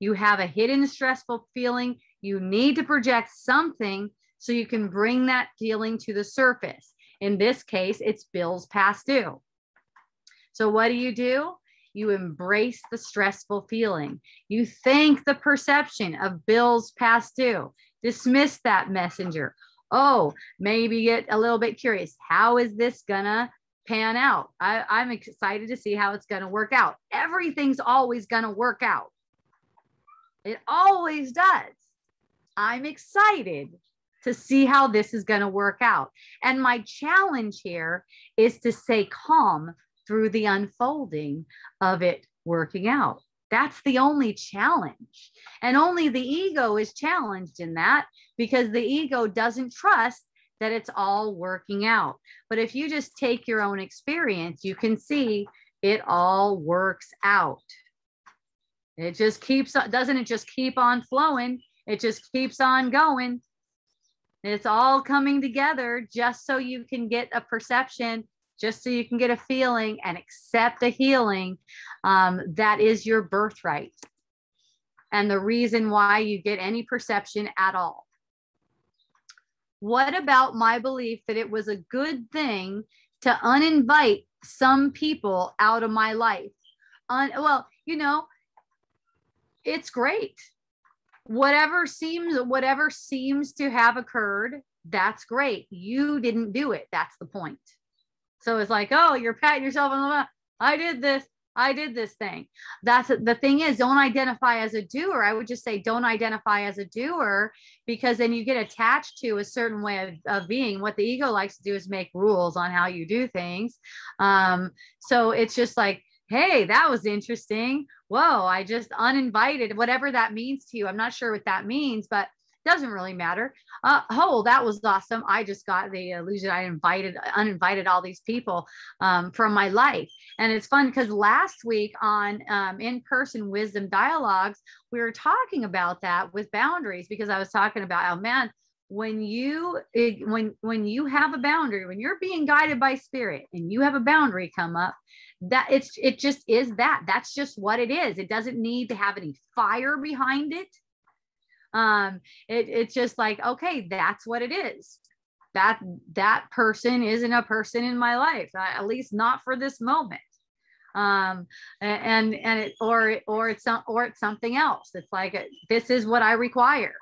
You have a hidden stressful feeling. You need to project something so you can bring that feeling to the surface. In this case, it's bills past due. So what do? You embrace the stressful feeling. You thank the perception of bills past due. Dismiss that messenger. Oh, maybe get a little bit curious. How is this gonna pan out? I'm excited to see how it's gonna work out. Everything's always gonna work out. It always does. I'm excited to see how this is gonna work out. And my challenge here is to stay calm through the unfolding of it working out. That's the only challenge. And only the ego is challenged in that, because the ego doesn't trust that it's all working out. But if you just take your own experience, you can see it all works out. It just keeps, doesn't it just keep on flowing? It just keeps on going. It's all coming together just so you can get a perception, just so you can get a feeling and accept a healing that is your birthright and the reason why you get any perception at all. What about my belief that it was a good thing to uninvite some people out of my life? It's great. Whatever seems to have occurred, that's great. You didn't do it. That's the point. So it's like, oh, you're patting yourself on the back. I did this thing. That's the thing is, don't identify as a doer. I would just say don't identify as a doer, because then you get attached to a certain way of being. What the ego likes to do is make rules on how you do things. So it's just like, hey, that was interesting. Whoa, I just uninvited, whatever that means to you. I'm not sure what that means, but doesn't really matter. Oh, that was awesome. I just got the illusion I uninvited all these people from my life. And it's fun because last week on in-person Wisdom Dialogues, we were talking about that with boundaries, because I was talking about, oh man, when you have a boundary, when you're being guided by spirit and you have a boundary come up, that that's just what it is. It doesn't need to have any fire behind it. It's just like, okay, that's what it is. That person isn't a person in my life, at least not for this moment. It's something else. It's like, this is what I require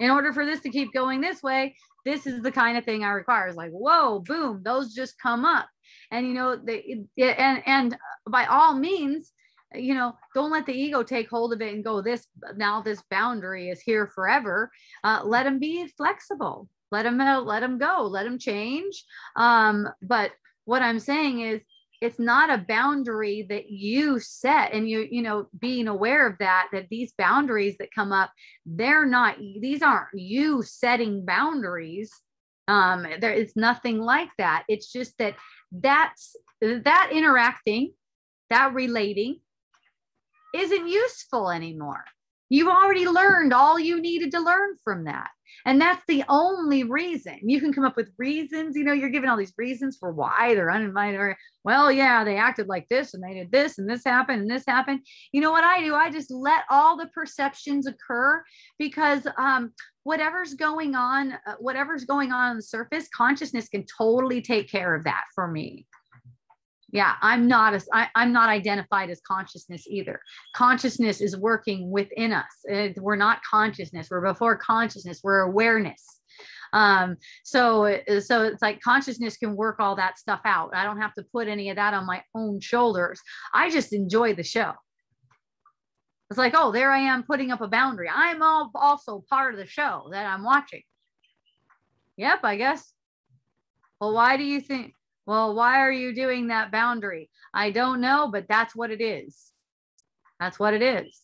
in order for this to keep going this way. This is the kind of thing I require. It's like, whoa, boom, those just come up. And, and by all means, don't let the ego take hold of it and go, this boundary is here forever. Let them be flexible. Let them go. Let them change. But what I'm saying is, it's not a boundary that you set, and you being aware of that these boundaries that come up, these aren't you setting boundaries. There is nothing like that. It's just that interacting, that relating, isn't useful anymore. You've already learned all you needed to learn from that. And that's the only reason. You can come up with reasons, you're giving all these reasons for why they're uninvited, or, well, yeah, they acted like this and they did this and this happened and this happened. You know what I do? I just let all the perceptions occur, because whatever's going on the surface, consciousness can totally take care of that for me. Yeah, I'm not identified as consciousness either. Consciousness is working within us. We're not consciousness. We're before consciousness. We're awareness. So it's like consciousness can work all that stuff out. I don't have to put any of that on my own shoulders. I just enjoy the show. It's like, oh, there I am putting up a boundary. I'm also part of the show that I'm watching. Yep, I guess. Well, why are you doing that boundary? I don't know, but that's what it is. That's what it is.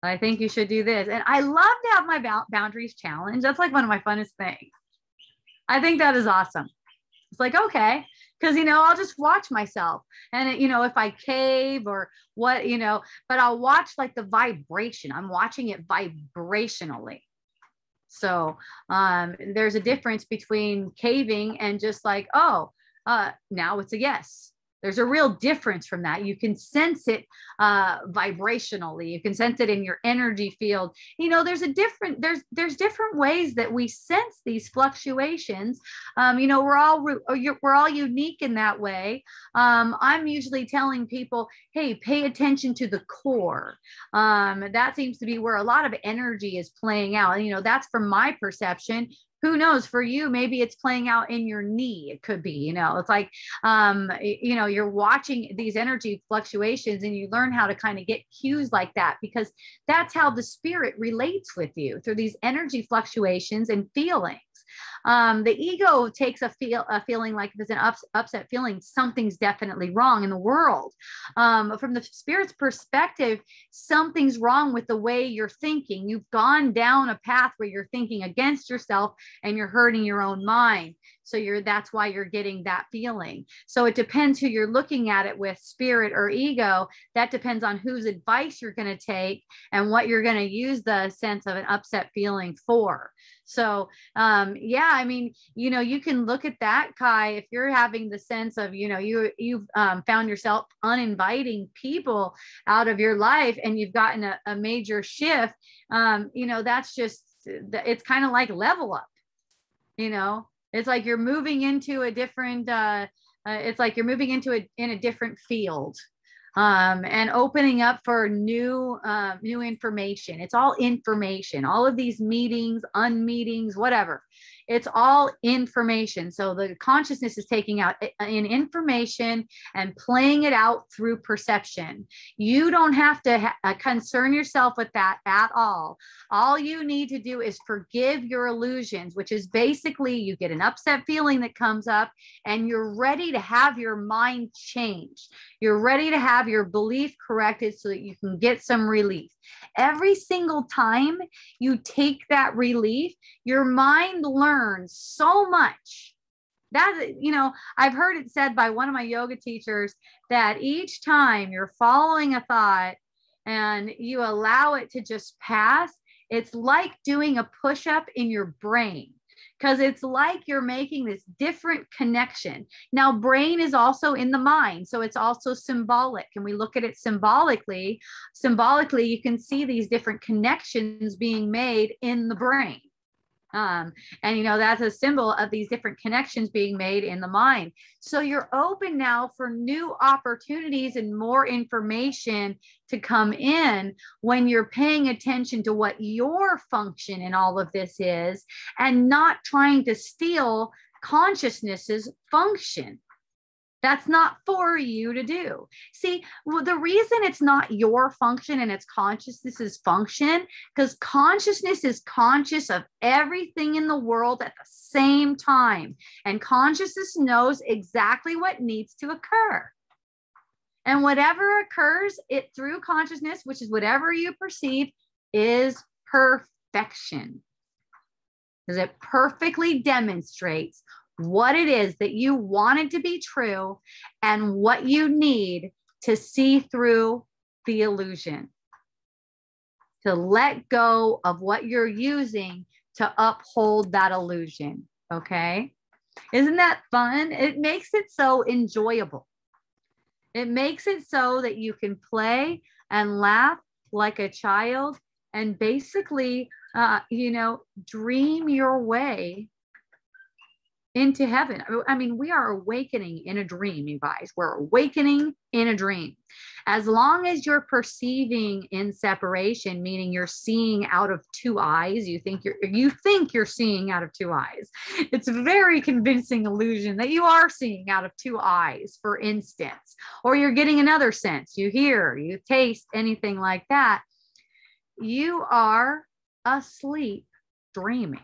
I think you should do this. And I love to have my boundaries challenged. That's like one of my funnest things. I think that is awesome. It's like, okay, because, I'll just watch myself. And, if I cave or what, but I'll watch like the vibration. I'm watching it vibrationally. So there's a difference between caving and just like, now it's a yes. There's a real difference from that. You can sense it vibrationally. You can sense it in your energy field. You know, there's a different, there's different ways that we sense these fluctuations. You know, we're all unique in that way. I'm usually telling people, hey, pay attention to the core. That seems to be where a lot of energy is playing out. And, you know, that's from my perception. Who knows for you, maybe it's playing out in your knee. It could be, you know, it's like, you know, you're watching these energy fluctuations and you learn how to kind of get cues like that, because that's how the spirit relates with you through these energy fluctuations and feelings. The ego takes a feeling like if it's an upset feeling, something's definitely wrong in the world. From the spirit's perspective, something's wrong with the way you're thinking. You've gone down a path where you're thinking against yourself and you're hurting your own mind. So that's why you're getting that feeling. So it depends who you're looking at it with, spirit or ego. That depends on whose advice you're going to take and what you're going to use the sense of an upset feeling for. So, yeah, I mean, you know, you can look at that, Kai, if you're having the sense of, you know, you've found yourself uninviting people out of your life and you've gotten a major shift. You know, that's just, it's kind of like level up, you know. It's like you're moving into a different, in a different field, and opening up for new information. It's all information, all of these meetings, unmeetings, whatever. It's all information. So the consciousness is taking out in information and playing it out through perception. You don't have to concern yourself with that at all. All you need to do is forgive your illusions, which is basically you get an upset feeling that comes up and you're ready to have your mind changed. You're ready to have your belief corrected so that you can get some relief. Every single time you take that relief, your mind learns so much that, you know, I've heard it said by one of my yoga teachers that each time you're following a thought and you allow it to just pass, it's like doing a push-up in your brain. Because it's like you're making this different connection. Now, brain is also in the mind. So it's also symbolic. And we look at it symbolically. Symbolically, you can see these different connections being made in the brain. And, you know, that's a symbol of these different connections being made in the mind. So you're open now for new opportunities and more information to come in when you're paying attention to what your function in all of this is and not trying to steal consciousness's function. That's not for you to do. See, well, the reason it's not your function and it's consciousness's function, because consciousness is conscious of everything in the world at the same time. And consciousness knows exactly what needs to occur. And whatever occurs it through consciousness, which is whatever you perceive, is perfection. Because it perfectly demonstrates what it is that you wanted to be true and what you need to see through the illusion, to let go of what you're using to uphold that illusion. Okay. Isn't that fun? It makes it so enjoyable. It makes it so that you can play and laugh like a child and basically, you know, dream your way into heaven. I mean, we are awakening in a dream, you guys. We're awakening in a dream. As long as you're perceiving in separation, meaning you're seeing out of two eyes, you think you're seeing out of two eyes. It's a very convincing illusion that you are seeing out of two eyes, for instance, or you're getting another sense, you hear, you taste, anything like that. You are asleep dreaming.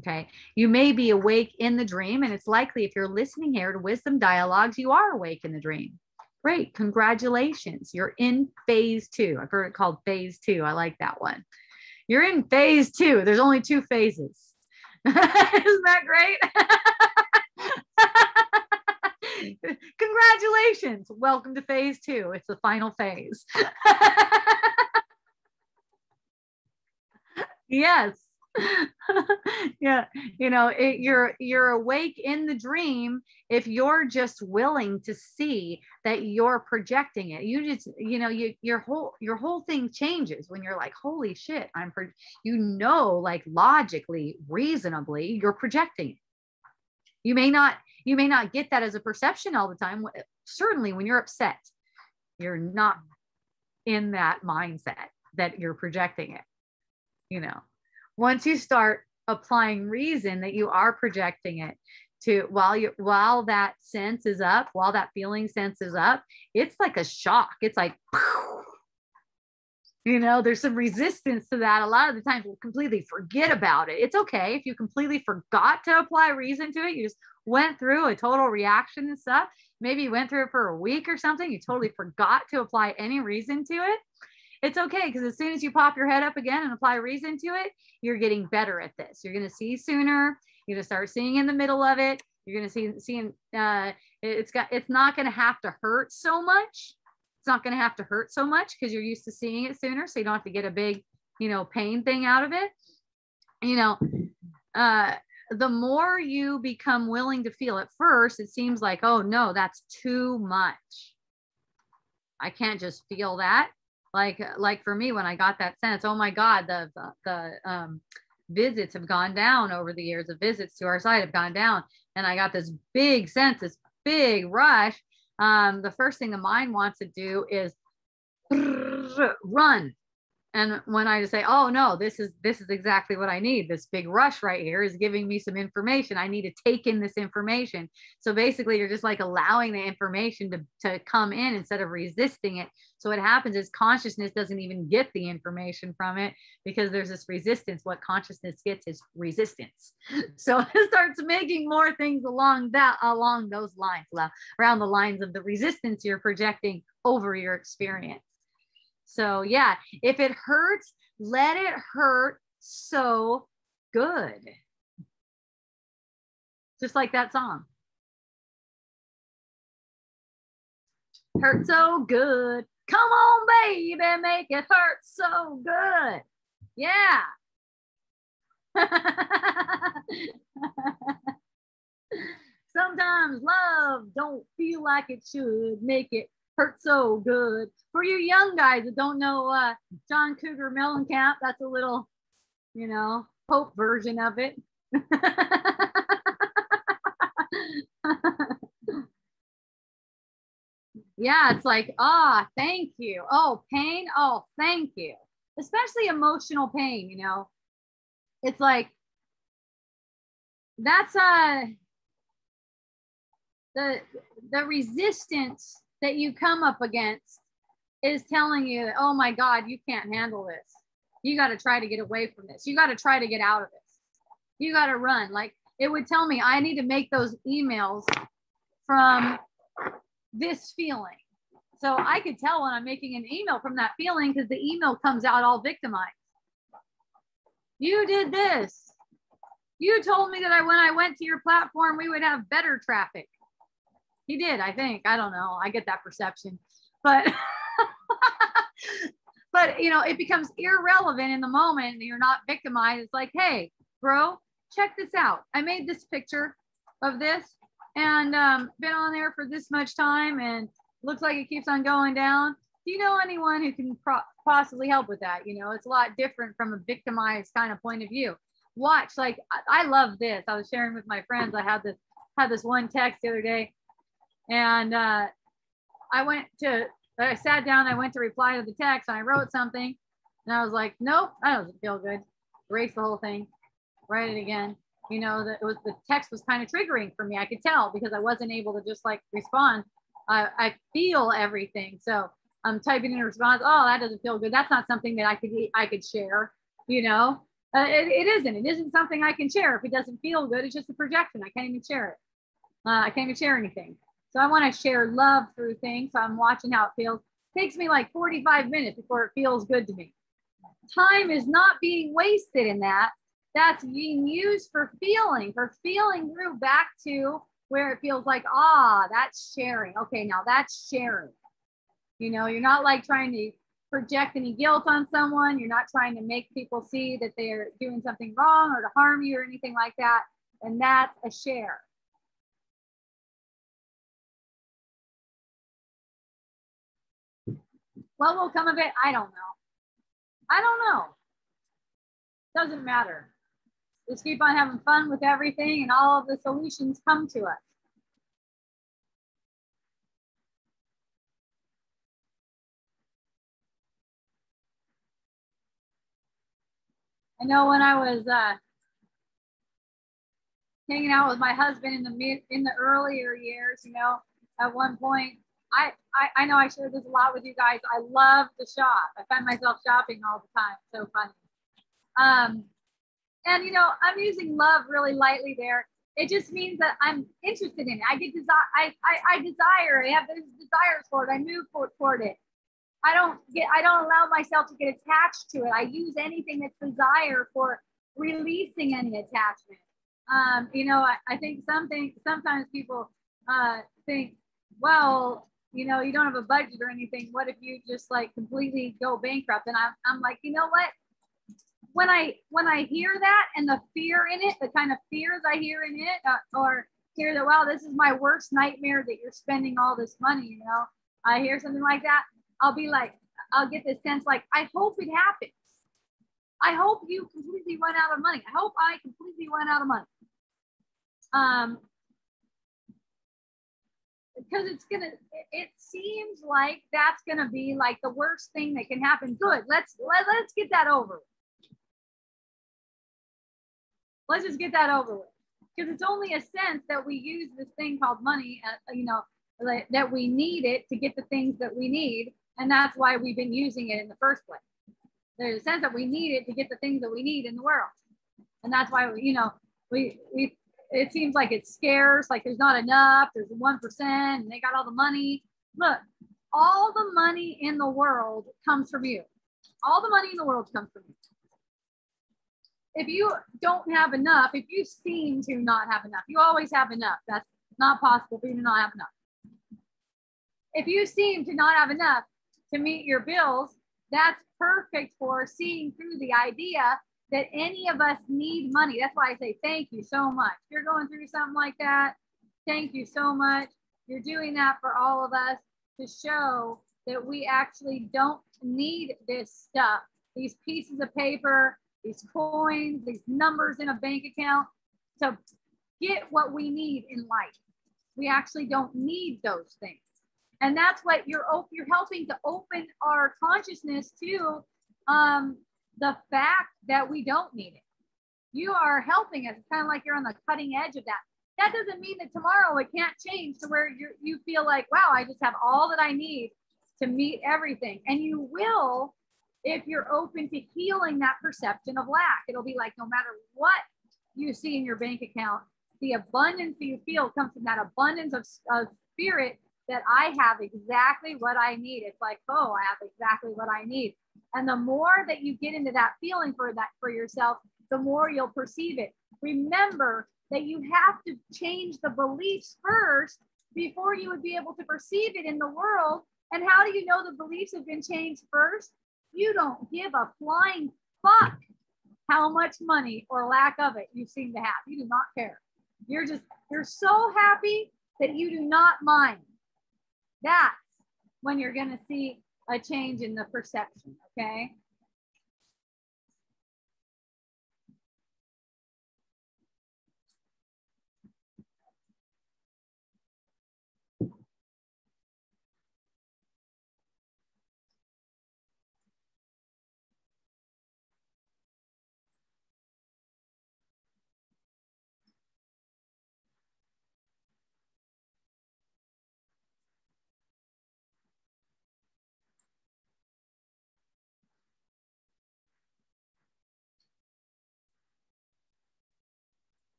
Okay. You may be awake in the dream, and it's likely if you're listening here to Wisdom Dialogues, you are awake in the dream. Great. Congratulations. You're in phase 2. I've heard it called phase 2. I like that one. You're in phase 2. There's only 2 phases. Isn't that great? Congratulations. Welcome to phase 2. It's the final phase. Yes. Yeah, you know, you're awake in the dream if you're just willing to see that you're projecting it. You just, you know, your whole thing changes when you're like, holy shit, like logically, reasonably, you're projecting it. You may not get that as a perception all the time. Certainly when you're upset, you're not in that mindset that you're projecting it, you know. Once you start applying reason that you are projecting it to, while that sense is up, while that feeling sense is up, it's like a shock. It's like, you know, there's some resistance to that. A lot of the times we'll completely forget about it. It's okay if you completely forgot to apply reason to it. You just went through a total reaction and stuff. Maybe you went through it for a week or something. You totally forgot to apply any reason to it. It's okay, because as soon as you pop your head up again and apply reason to it, you're getting better at this. You're going to see sooner. You're going to start seeing in the middle of it. You're going to see it's not going to have to hurt so much. It's not going to have to hurt so much because you're used to seeing it sooner. So you don't have to get a big, you know, pain thing out of it. You know, the more you become willing to feel at first, it seems like, oh no, that's too much. I can't just feel that. Like for me, when I got that sense, oh my God, the visits have gone down over the years. The visits to our site have gone down, and I got this big sense, this big rush. The first thing the mind wants to do is run. And when I just say, oh no, this is exactly what I need. This big rush right here is giving me some information. I need to take in this information. So basically you're just like allowing the information to come in instead of resisting it. So what happens is consciousness doesn't even get the information from it because there's this resistance. What consciousness gets is resistance. So it starts making more things along those lines, around the lines of the resistance you're projecting over your experience. So yeah, if it hurts, let it hurt so good. Just like that song. Hurt so good. Come on, baby, make it hurt so good. Yeah. Sometimes love don't feel like it should, make it hurt so good. For you young guys that don't know John Cougar Mellencamp, that's a little, you know, Pope version of it. Yeah, it's like, ah, oh, thank you. Oh, pain. Oh, thank you. Especially emotional pain, you know. It's like, that's the resistance that you come up against is telling you, oh my God, you can't handle this. You got to try to get away from this. You got to try to get out of this. You got to run. Like it would tell me, I need to make those emails from this feeling. So I could tell when I'm making an email from that feeling because the email comes out all victimized. You did this. You told me that when I went to your platform, we would have better traffic. He did, I think. I don't know. I get that perception. But, but you know, it becomes irrelevant in the moment and you're not victimized. It's like, hey, bro, check this out. I made this picture of this and been on there for this much time and looks like it keeps on going down. Do you know anyone who can possibly help with that? You know, it's a lot different from a victimized kind of point of view. Watch, like, I love this. I was sharing with my friends. I had this one text the other day. And I sat down, I went to reply to the text and I wrote something and I was like, nope, that doesn't feel good. Erase the whole thing, write it again. You know, the text was kind of triggering for me. I could tell because I wasn't able to just like respond. I feel everything. So I'm typing in a response. Oh, that doesn't feel good. That's not something that I could share, you know, it isn't something I can share. If it doesn't feel good, it's just a projection. I can't even share it. I can't even share anything. So I want to share love through things. So I'm watching how it feels. It takes me like 45 minutes before it feels good to me. Time is not being wasted in that. That's being used for feeling through back to where it feels like, ah, that's sharing. Okay, now that's sharing. You know, you're not like trying to project any guilt on someone. You're not trying to make people see that they're doing something wrong or to harm you or anything like that. And that's a share. What will come of it? I don't know. I don't know. Doesn't matter. Just keep on having fun with everything and all of the solutions come to us. I know when I was hanging out with my husband in the earlier years, you know, at one point, I know I shared this a lot with you guys. I love to shop. I find myself shopping all the time. It's so funny. And you know, I'm using love really lightly there. It just means that I'm interested in it. I have those desires for it. I move toward it. I don't allow myself to get attached to it. I use anything that's desire for releasing any attachment. You know, I think sometimes people think, well, you know, you don't have a budget or anything. What if you just like completely go bankrupt? And I'm like, you know what? When I hear that and the fear in it, the kind of fears I hear in it, or hear that, wow, this is my worst nightmare that you're spending all this money, you know, I hear something like that, I'll get this sense like, I hope it happens. I hope you completely run out of money. I hope I completely run out of money. Because it seems like that's gonna be like the worst thing that can happen. Good, let's get that over. Let's just get that over with. Because it's only a sense that we use this thing called money, you know, that we need it to get the things that we need. And that's why we've been using it in the first place. There's a sense that we need it to get the things that we need in the world. And that's why, you know, it seems like it's scarce, like there's not enough, there's 1% and they got all the money. Look, all the money in the world comes from you. All the money in the world comes from you. If you don't have enough, if you seem to not have enough, you always have enough. That's not possible for you to not have enough. If you seem to not have enough to meet your bills, that's perfect for seeing through the idea that any of us need money. That's why I say, thank you so much. If you're going through something like that, thank you so much. You're doing that for all of us to show that we actually don't need this stuff, these pieces of paper, these coins, these numbers in a bank account to get what we need in life. We actually don't need those things. And that's what you're helping to open our consciousness to the fact that we don't need it. You are helping us. It's kind of like you're on the cutting edge of that. That doesn't mean that tomorrow it can't change to where you feel like, wow, I just have all that I need to meet everything. And you will, if you're open to healing that perception of lack. It'll be like, no matter what you see in your bank account, the abundance that you feel comes from that abundance of spirit that I have exactly what I need. It's like, oh, I have exactly what I need. And the more that you get into that feeling for yourself, the more you'll perceive it. Remember that you have to change the beliefs first before you would be able to perceive it in the world. And how do you know the beliefs have been changed first? You don't give a flying fuck how much money or lack of it you seem to have. You do not care. You're so happy that you do not mind. That's when you're going to see a change in the perception, okay?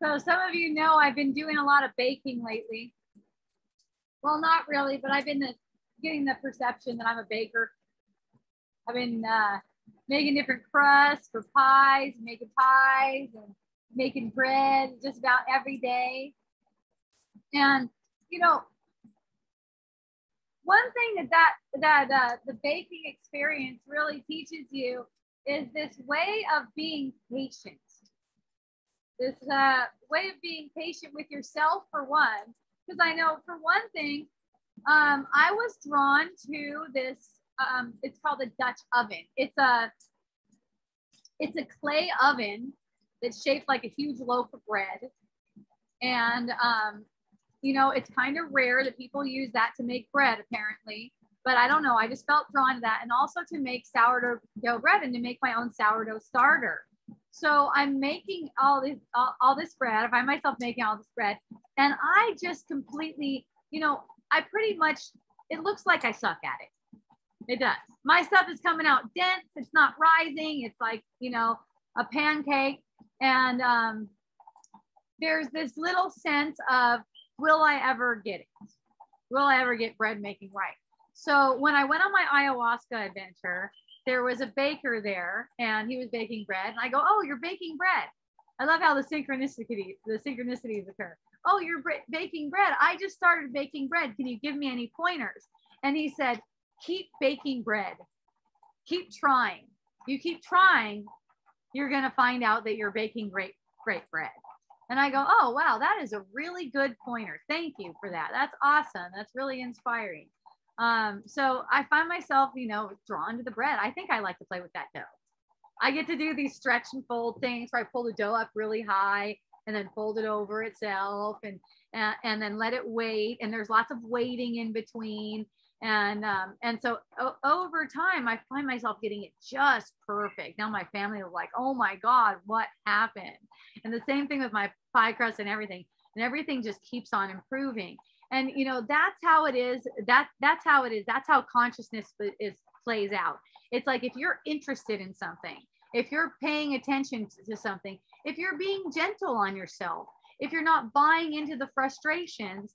So some of you know I've been doing a lot of baking lately. Well, not really, but I've been getting the perception that I'm a baker. I've been making different crusts for pies, making pies and making bread just about every day. And, you know, one thing that the baking experience really teaches you is this way of being patient. This way of being patient with yourself, for one, because I know for one thing, I was drawn to this, it's called a Dutch oven. It's a clay oven that's shaped like a huge loaf of bread. And, you know, it's kind of rare that people use that to make bread apparently, but I don't know. I just felt drawn to that, and also to make sourdough bread and to make my own sourdough starter. So I'm making all this bread. I find myself making all this bread, and I just completely, you know, I pretty much, it looks like I suck at it. It does. My stuff is coming out dense. It's not rising. It's like, you know, a pancake. And there's this little sense of, will I ever get it? Will I ever get bread making right? So when I went on my ayahuasca adventure, there was a baker there and he was baking bread. And I go, oh, you're baking bread. I love how the synchronicities occur. Oh, you're baking bread. I just started baking bread. Can you give me any pointers? And he said, keep baking bread. Keep trying. You keep trying, you're going to find out that you're baking great bread. And I go, oh, wow, that is a really good pointer. Thank you for that. That's awesome. That's really inspiring. So I find myself, you know, drawn to the bread. I think I like to play with that dough. I get to do these stretch and fold things where I pull the dough up really high and then fold it over itself and then let it wait. And there's lots of waiting in between. And so over time, I find myself getting it just perfect. Now my family was like, oh my God, what happened? And the same thing with my pie crust and everything just keeps on improving. And, you know, that's how it is. That's how it is. That's how consciousness plays out. It's like, if you're interested in something, if you're paying attention to something, if you're being gentle on yourself, if you're not buying into the frustrations,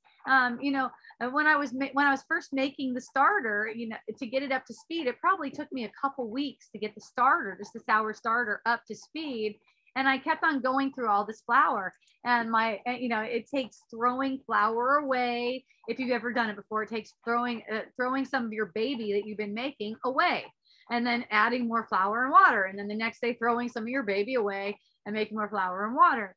you know, when I was first making the starter, you know, to get it up to speed, it probably took me a couple weeks to get the starter, just the sour starter, up to speed. And I kept on going through all this flour, and my, you know, it takes throwing flour away. If you've ever done it before, it takes throwing some of your baby that you've been making away, and then adding more flour and water. And then the next day, throwing some of your baby away and making more flour and water.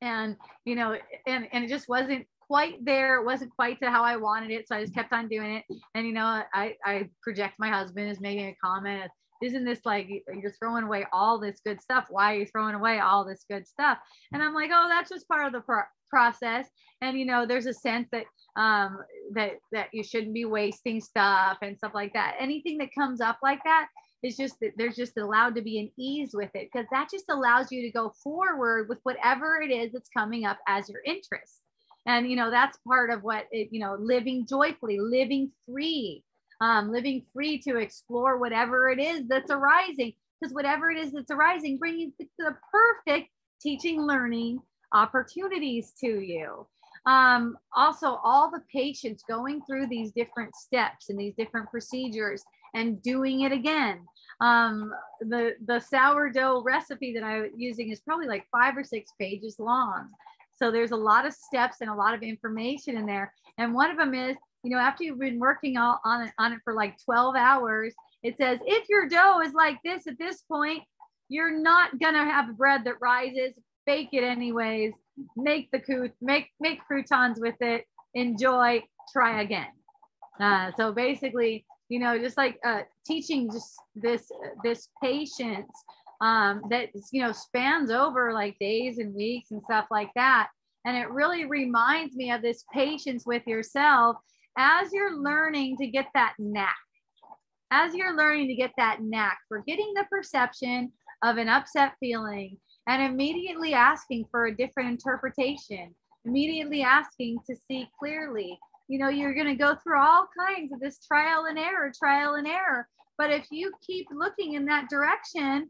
And, you know, and it just wasn't quite there. It wasn't quite to how I wanted it. So I just kept on doing it. And, you know, I project my husband is making a comment. Isn't this like, you're throwing away all this good stuff? Why are you throwing away all this good stuff? And I'm like, oh, that's just part of the process. And, you know, there's a sense that, that you shouldn't be wasting stuff and stuff like that. Anything that comes up like that, it's just that there's just allowed to be an ease with it, because that just allows you to go forward with whatever it is that's coming up as your interest. And, you know, that's part of what, it, you know, living joyfully, living free to explore whatever it is that's arising, because whatever it is that's arising brings the perfect teaching, learning opportunities to you. Also, all the patients going through these different steps and these different procedures and doing it again. The sourdough recipe that I'm using is probably like 5 or 6 pages long. So there's a lot of steps and a lot of information in there. And one of them is, you know, after you've been working on it for like 12 hours, it says, if your dough is like this at this point, you're not gonna have bread that rises. Bake it anyways, make the make croutons with it, enjoy, try again. So basically, you know, just like teaching just this patience that, you know, spans over like days and weeks and stuff like that. And it really reminds me of this patience with yourself as you're learning to get that knack, as you're learning to get that knack for getting the perception of an upset feeling and immediately asking for a different interpretation, immediately asking to see clearly. You know, you're going to go through all kinds of this trial and error, but if you keep looking in that direction,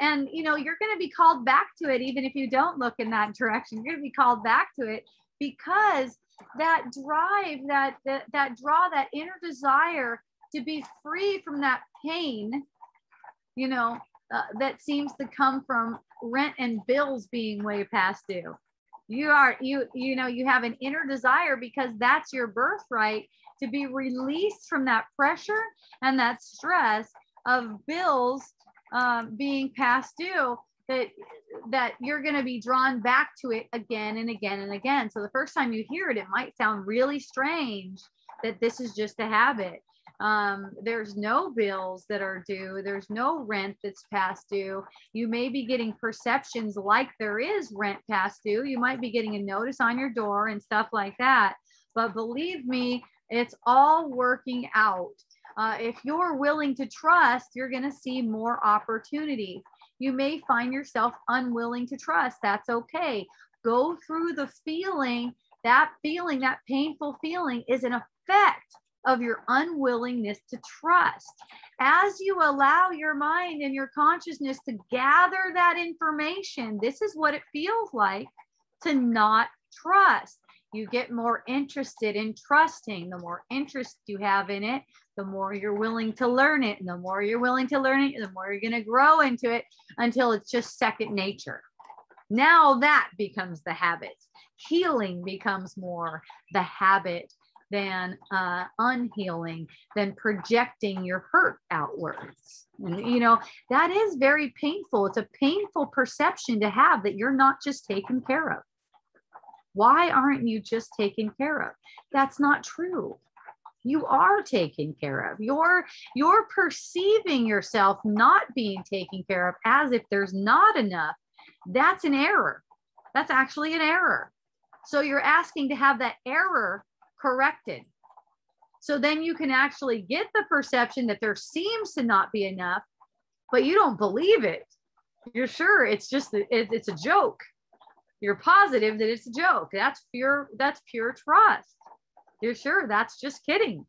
and, you know, you're going to be called back to it. Even if you don't look in that direction, you're going to be called back to it, because that drive, that inner desire to be free from that pain, you know, that seems to come from rent and bills being way past due. You know, you have an inner desire because that's your birthright to be released from that pressure and that stress of bills being past due, that you're going to be drawn back to it again and again and again. So the first time you hear it, it might sound really strange that this is just a habit. There's no bills that are due. There's no rent that's past due. You may be getting perceptions like there is rent past due. You might be getting a notice on your door and stuff like that. But believe me, it's all working out. If you're willing to trust, you're going to see more opportunities. You may find yourself unwilling to trust. That's okay. Go through the feeling. That feeling, that painful feeling, is an effect of your unwillingness to trust. As you allow your mind and your consciousness to gather that information, this is what it feels like to not trust. You get more interested in trusting. The more interest you have in it, the more you're willing to learn it. And the more you're willing to learn it, the more you're gonna grow into it until it's just second nature. Now that becomes the habit. Healing becomes more the habit than unhealing, than projecting your hurt outwards. And, you know, that is very painful. It's a painful perception to have that you're not just taken care of. Why aren't you just taken care of? That's not true. You are taken care of. You're perceiving yourself not being taken care of as if there's not enough. That's an error. That's actually an error. So you're asking to have that error corrected. So then you can actually get the perception that there seems to not be enough, but you don't believe it. You're sure it's just, it's a joke. You're positive that it's a joke. That's pure trust. You're sure that's just kidding.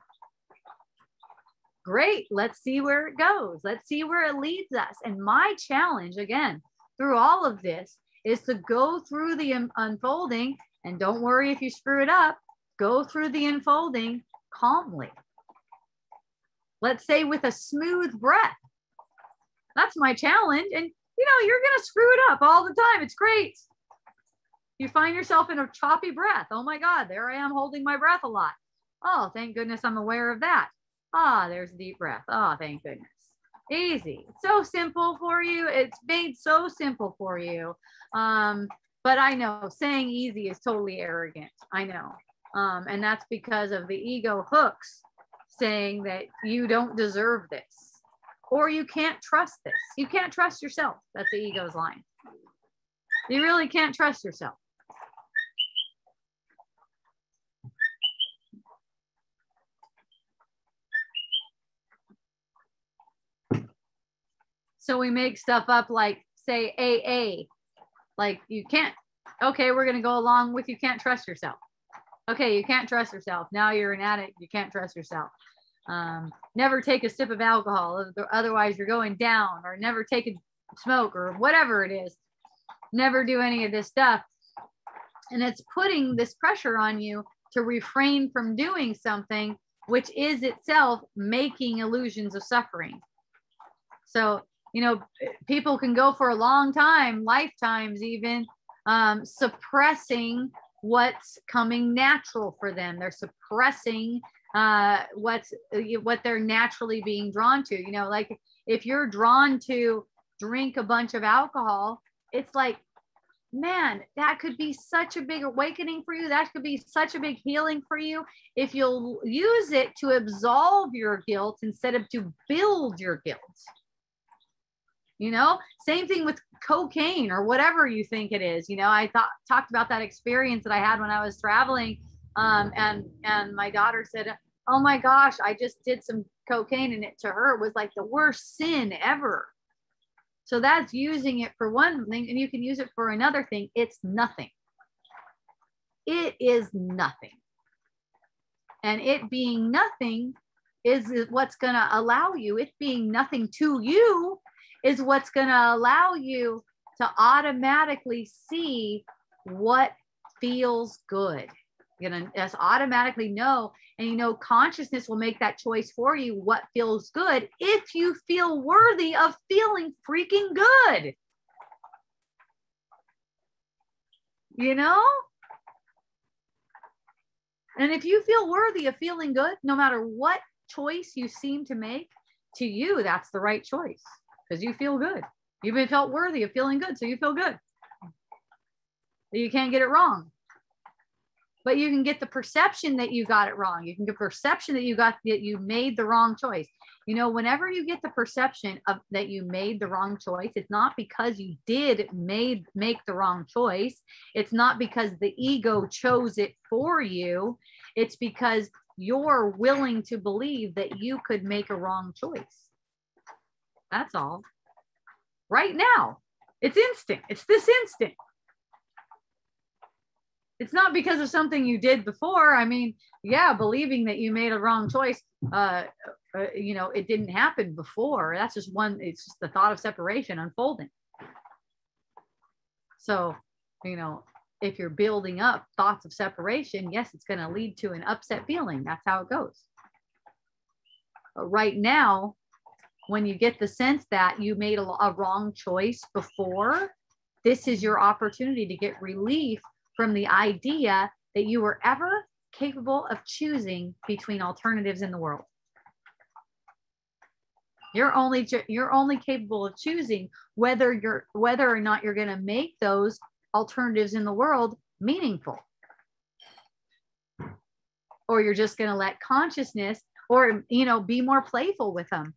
Great, let's see where it goes. Let's see where it leads us. And my challenge, again, through all of this is to go through the unfolding, and don't worry if you screw it up. Go through the unfolding calmly. Let's say with a smooth breath. That's my challenge. And you know, you're gonna screw it up all the time. It's great. You find yourself in a choppy breath. Oh my God, there I am holding my breath a lot. Oh, thank goodness I'm aware of that. Ah, there's a deep breath. Oh, thank goodness. Easy. So simple for you. It's made so simple for you. But I know saying easy is totally arrogant. I know. And that's because of the ego hooks saying that you don't deserve this or you can't trust this. You can't trust yourself. That's the ego's line. You really can't trust yourself. So we make stuff up like, say, AA, like you can't, okay, we're going to go along with you can't trust yourself. Okay, you can't trust yourself. Now you're an addict, you can't trust yourself. Never take a sip of alcohol, otherwise you're going down, or never take a smoke or whatever it is. Never do any of this stuff. And it's putting this pressure on you to refrain from doing something, which is itself making illusions of suffering. So, you know, people can go for a long time, lifetimes even, suppressing what's coming natural for them. They're suppressing what they're naturally being drawn to. You know, like if you're drawn to drink a bunch of alcohol, it's like, man, that could be such a big awakening for you. That could be such a big healing for you if you'll use it to absolve your guilt instead of to build your guilt. You know, same thing with cocaine or whatever you think it is. You know, I talked about that experience that I had when I was traveling and my daughter said, oh my gosh, I just did some cocaine, and it to her was like the worst sin ever. So that's using it for one thing, and you can use it for another thing. It's nothing. It is nothing. And it being nothing is what's going to allow you, it being nothing to you is what's going to allow you to automatically see what feels good. going to just automatically know. And, you know, consciousness will make that choice for you. What feels good if you feel worthy of feeling freaking good, you know? And if you feel worthy of feeling good, no matter what choice you seem to make, to you, that's the right choice because you feel good. You've been felt worthy of feeling good, so you feel good. You can't get it wrong. But you can get the perception that you got it wrong. You can get perception that you made the wrong choice. You know, whenever you get the perception of that you made the wrong choice, it's not because you make the wrong choice. It's not because the ego chose it for you. It's because you're willing to believe that you could make a wrong choice. That's all. Right now, it's instant. It's this instant. It's not because of something you did before. I mean, yeah, believing that you made a wrong choice, you know, it didn't happen before. That's just one, it's just the thought of separation unfolding. So, you know, if you're building up thoughts of separation, yes, it's going to lead to an upset feeling. That's how it goes. But right now, when you get the sense that you made a wrong choice before, this is your opportunity to get relief from the idea that you were ever capable of choosing between alternatives in the world. You're only capable of choosing whether or not you're going to make those alternatives in the world meaningful. Or you're just going to let consciousness, or, you know, be more playful with them.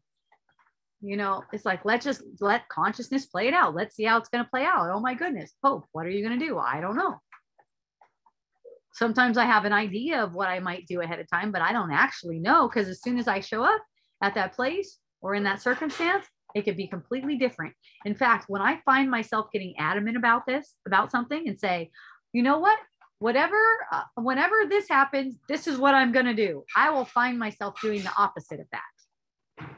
You know, it's like, let's just let consciousness play it out. Let's see how it's going to play out. Oh my goodness. Oh, what are you going to do? I don't know. Sometimes I have an idea of what I might do ahead of time, but I don't actually know, because as soon as I show up at that place or in that circumstance, it could be completely different. In fact, when I find myself getting adamant about this, about something, and say, you know what, whenever this happens, this is what I'm going to do, I will find myself doing the opposite of that.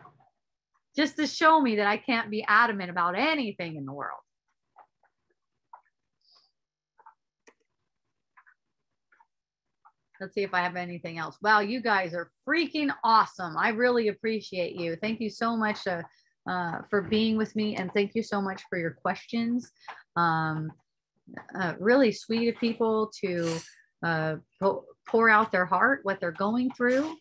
Just to show me that I can't be adamant about anything in the world. Let's see if I have anything else. Wow, you guys are freaking awesome. I really appreciate you. Thank you so much for being with me. And thank you so much for your questions. Really sweet of people to pour out their heart, what they're going through.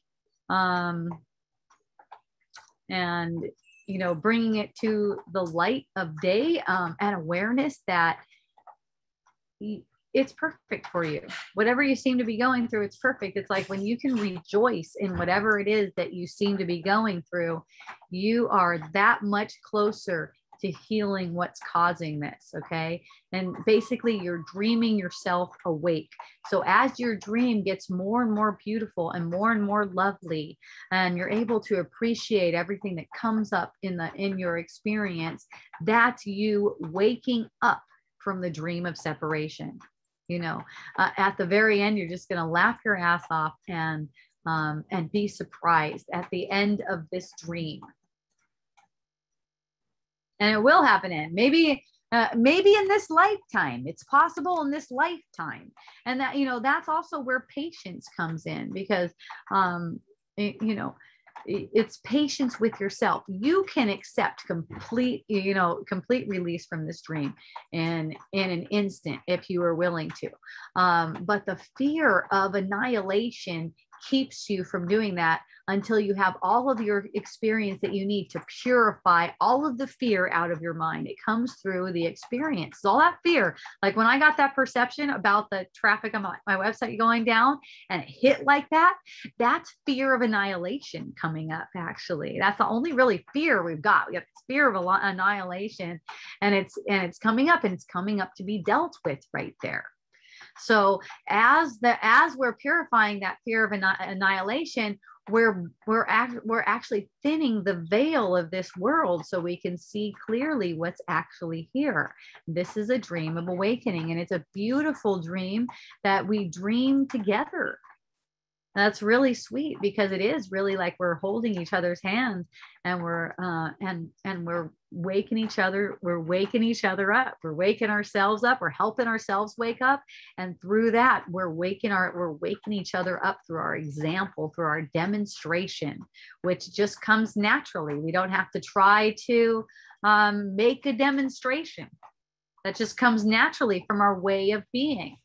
And, you know, bringing it to the light of day, and awareness that it's perfect for you. Whatever you seem to be going through, it's perfect. It's like when you can rejoice in whatever it is that you seem to be going through, you are that much closer to healing what's causing this, okay? And basically you're dreaming yourself awake. So as your dream gets more and more beautiful and more lovely, and you're able to appreciate everything that comes up in your experience, that's you waking up from the dream of separation. You know, at the very end, you're just going to laugh your ass off and be surprised at the end of this dream. And it will happen in maybe in this lifetime. It's possible in this lifetime. And that, you know, that's also where patience comes in, because, you know, it's patience with yourself. You can accept complete release from this dream and in an instant, if you are willing to. But the fear of annihilation keeps you from doing that until you have all of your experience that you need to purify all of the fear out of your mind. It comes through the experience. All that fear, like when I got that perception about the traffic on my website going down and it hit like that, that's fear of annihilation coming up. Actually, that's the only really fear we've got. We have this fear of annihilation, and it's coming up, and it's coming up to be dealt with right there. So as we're purifying that fear of annihilation, we're actually thinning the veil of this world, so we can see clearly what's actually here. This is a dream of awakening, and it's a beautiful dream that we dream together. And that's really sweet, because it is really like we're holding each other's hands, and we're waking each other. We're waking each other up. We're waking ourselves up. We're helping ourselves wake up. And through that, we're waking each other up through our example, through our demonstration, which just comes naturally. We don't have to try to make a demonstration. That just comes naturally from our way of being.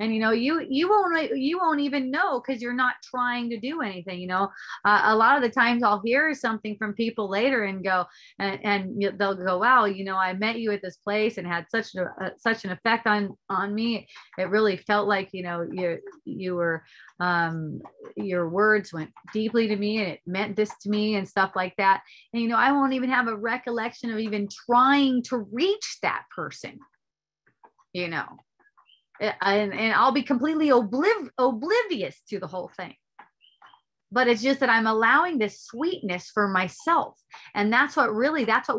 And, you know, you won't even know, because you're not trying to do anything. You know, a lot of the times I'll hear something from people later and go, and they'll go, wow, you know, I met you at this place and had such an effect on me. It really felt like, you know, your words went deeply to me, and it meant this to me, and stuff like that. And, you know, I won't even have a recollection of even trying to reach that person, you know. And I'll be completely oblivious to the whole thing. But it's just that I'm allowing this sweetness for myself. And that's what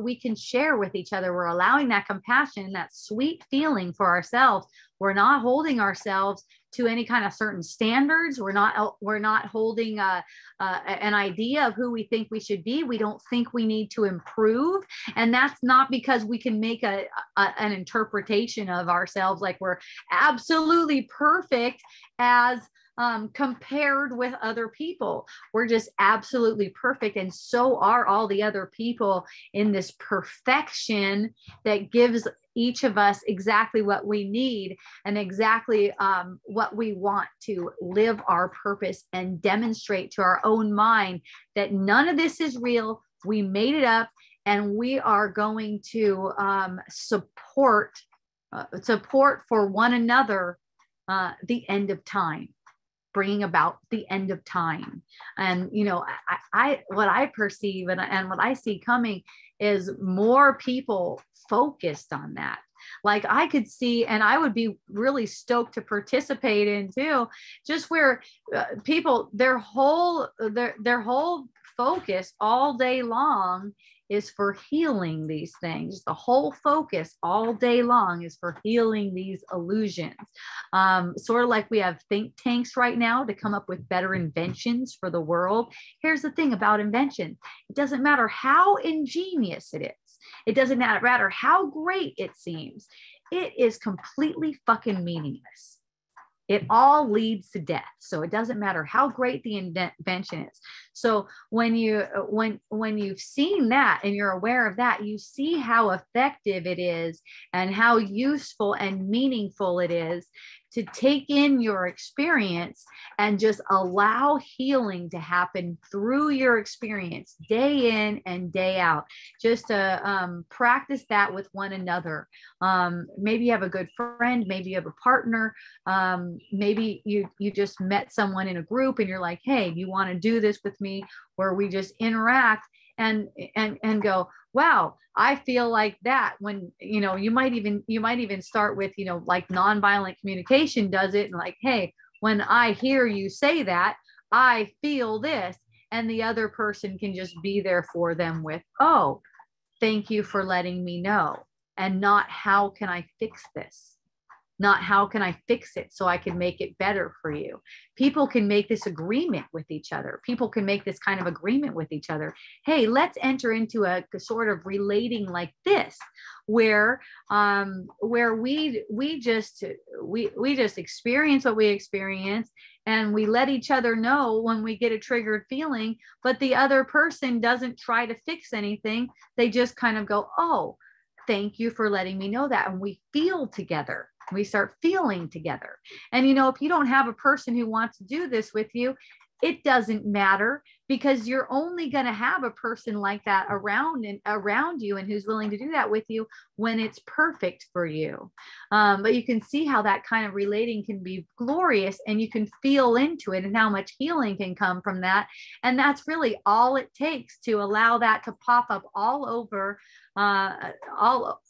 we can share with each other. We're allowing that compassion, that sweet feeling for ourselves. We're not holding ourselves to any kind of certain standards. We're not holding an idea of who we think we should be. We don't think we need to improve. And that's not because we can make an interpretation of ourselves like we're absolutely perfect as compared with other people. We're just absolutely perfect. And so are all the other people in this perfection that gives each of us exactly what we need and exactly what we want to live our purpose and demonstrate to our own mind that none of this is real. We made it up, and we are going to support for one another the end of time, bringing about the end of time. And, you know, I what I perceive and what I see coming is more people focused on that. Like I could see, and I would be really stoked to participate in too, just where people, their whole focus all day long is for healing these things. The whole focus all day long is for healing these illusions. Sort of like we have think tanks right now to come up with better inventions for the world. Here's the thing about invention. It doesn't matter how ingenious it is. It doesn't matter how great it seems. It is completely fucking meaningless. It all leads to death. So it doesn't matter how great the invention is. So when you've seen that and you're aware of that, you see how effective it is and how useful and meaningful it is to take in your experience and just allow healing to happen through your experience day in and day out. Just to practice that with one another. Maybe you have a good friend, maybe you have a partner, maybe you just met someone in a group and you're like, hey, you want to do this with me, where we just interact and go, wow, I feel like that. When, you know, you might even start with, you know, like nonviolent communication does it. And like, hey, when I hear you say that, I feel this. And the other person can just be there for them with, oh, thank you for letting me know. And not how can I fix this? Not how can I fix it so I can make it better for you. People can make this agreement with each other. People can make this kind of agreement with each other. Hey, let's enter into a sort of relating like this, where we just experience what we experience, and we let each other know when we get a triggered feeling, but the other person doesn't try to fix anything. They just kind of go, oh, thank you for letting me know that. And we feel together. We start feeling together. And, you know, if you don't have a person who wants to do this with you, it doesn't matter, because you're only going to have a person like that around you and who's willing to do that with you when it's perfect for you. But you can see how that kind of relating can be glorious, and you can feel into it and how much healing can come from that. And that's really all it takes to allow that to pop up all over. I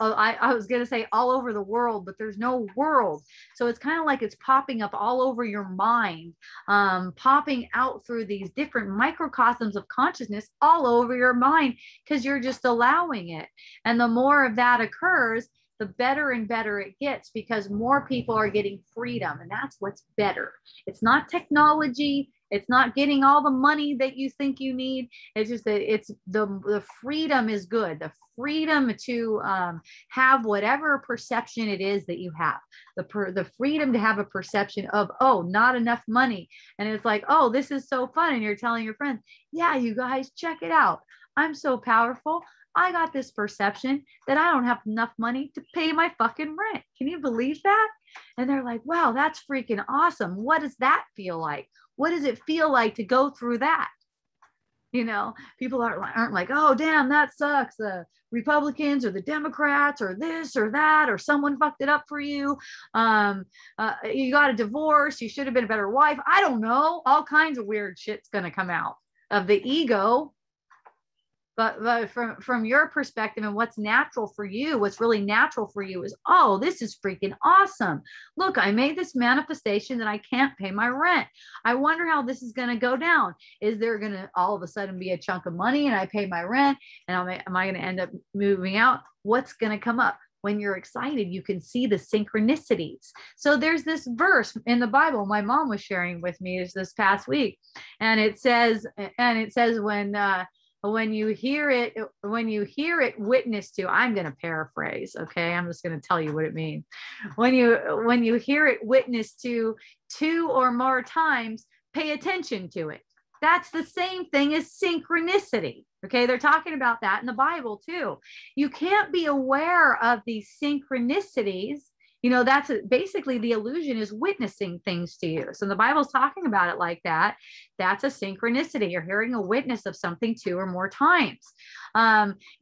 was going to say all over the world, but there's no world. So it's kind of like it's popping up all over your mind, popping out through these different microcosms of consciousness all over your mind, because you're just allowing it. And the more of that occurs, the better and better it gets, because more people are getting freedom, and that's what's better. It's not technology. It's not getting all the money that you think you need. It's just that it's the freedom is good. The freedom to have whatever perception it is that you have. The freedom to have a perception of, oh, not enough money. And it's like, oh, this is so fun. And you're telling your friends, yeah, you guys, check it out. I'm so powerful. I got this perception that I don't have enough money to pay my fucking rent. Can you believe that? And they're like, wow, that's freaking awesome. What does that feel like? What does it feel like to go through that? You know, people aren't like, oh, damn, that sucks. The Republicans or the Democrats or this or that, or someone fucked it up for you. You got a divorce. You should have been a better wife. I don't know. All kinds of weird shit's going to come out of the ego. But from your perspective and what's natural for you, what's really natural for you is, oh, this is freaking awesome. Look, I made this manifestation that I can't pay my rent. I wonder how this is going to go down. Is there going to all of a sudden be a chunk of money and I pay my rent? And am I going to end up moving out? What's going to come up? When you're excited, you can see the synchronicities. So there's this verse in the Bible my mom was sharing with me this past week. And it says when you hear it witnessed to, I'm going to paraphrase. Okay. I'm just going to tell you what it means. When you hear it witnessed to 2 or more times, pay attention to it. That's the same thing as synchronicity. Okay. They're talking about that in the Bible too. You can't be aware of these synchronicities. You know, that's basically the illusion is witnessing things to you. So the Bible's talking about it like that. That's a synchronicity. You're hearing a witness of something 2 or more times.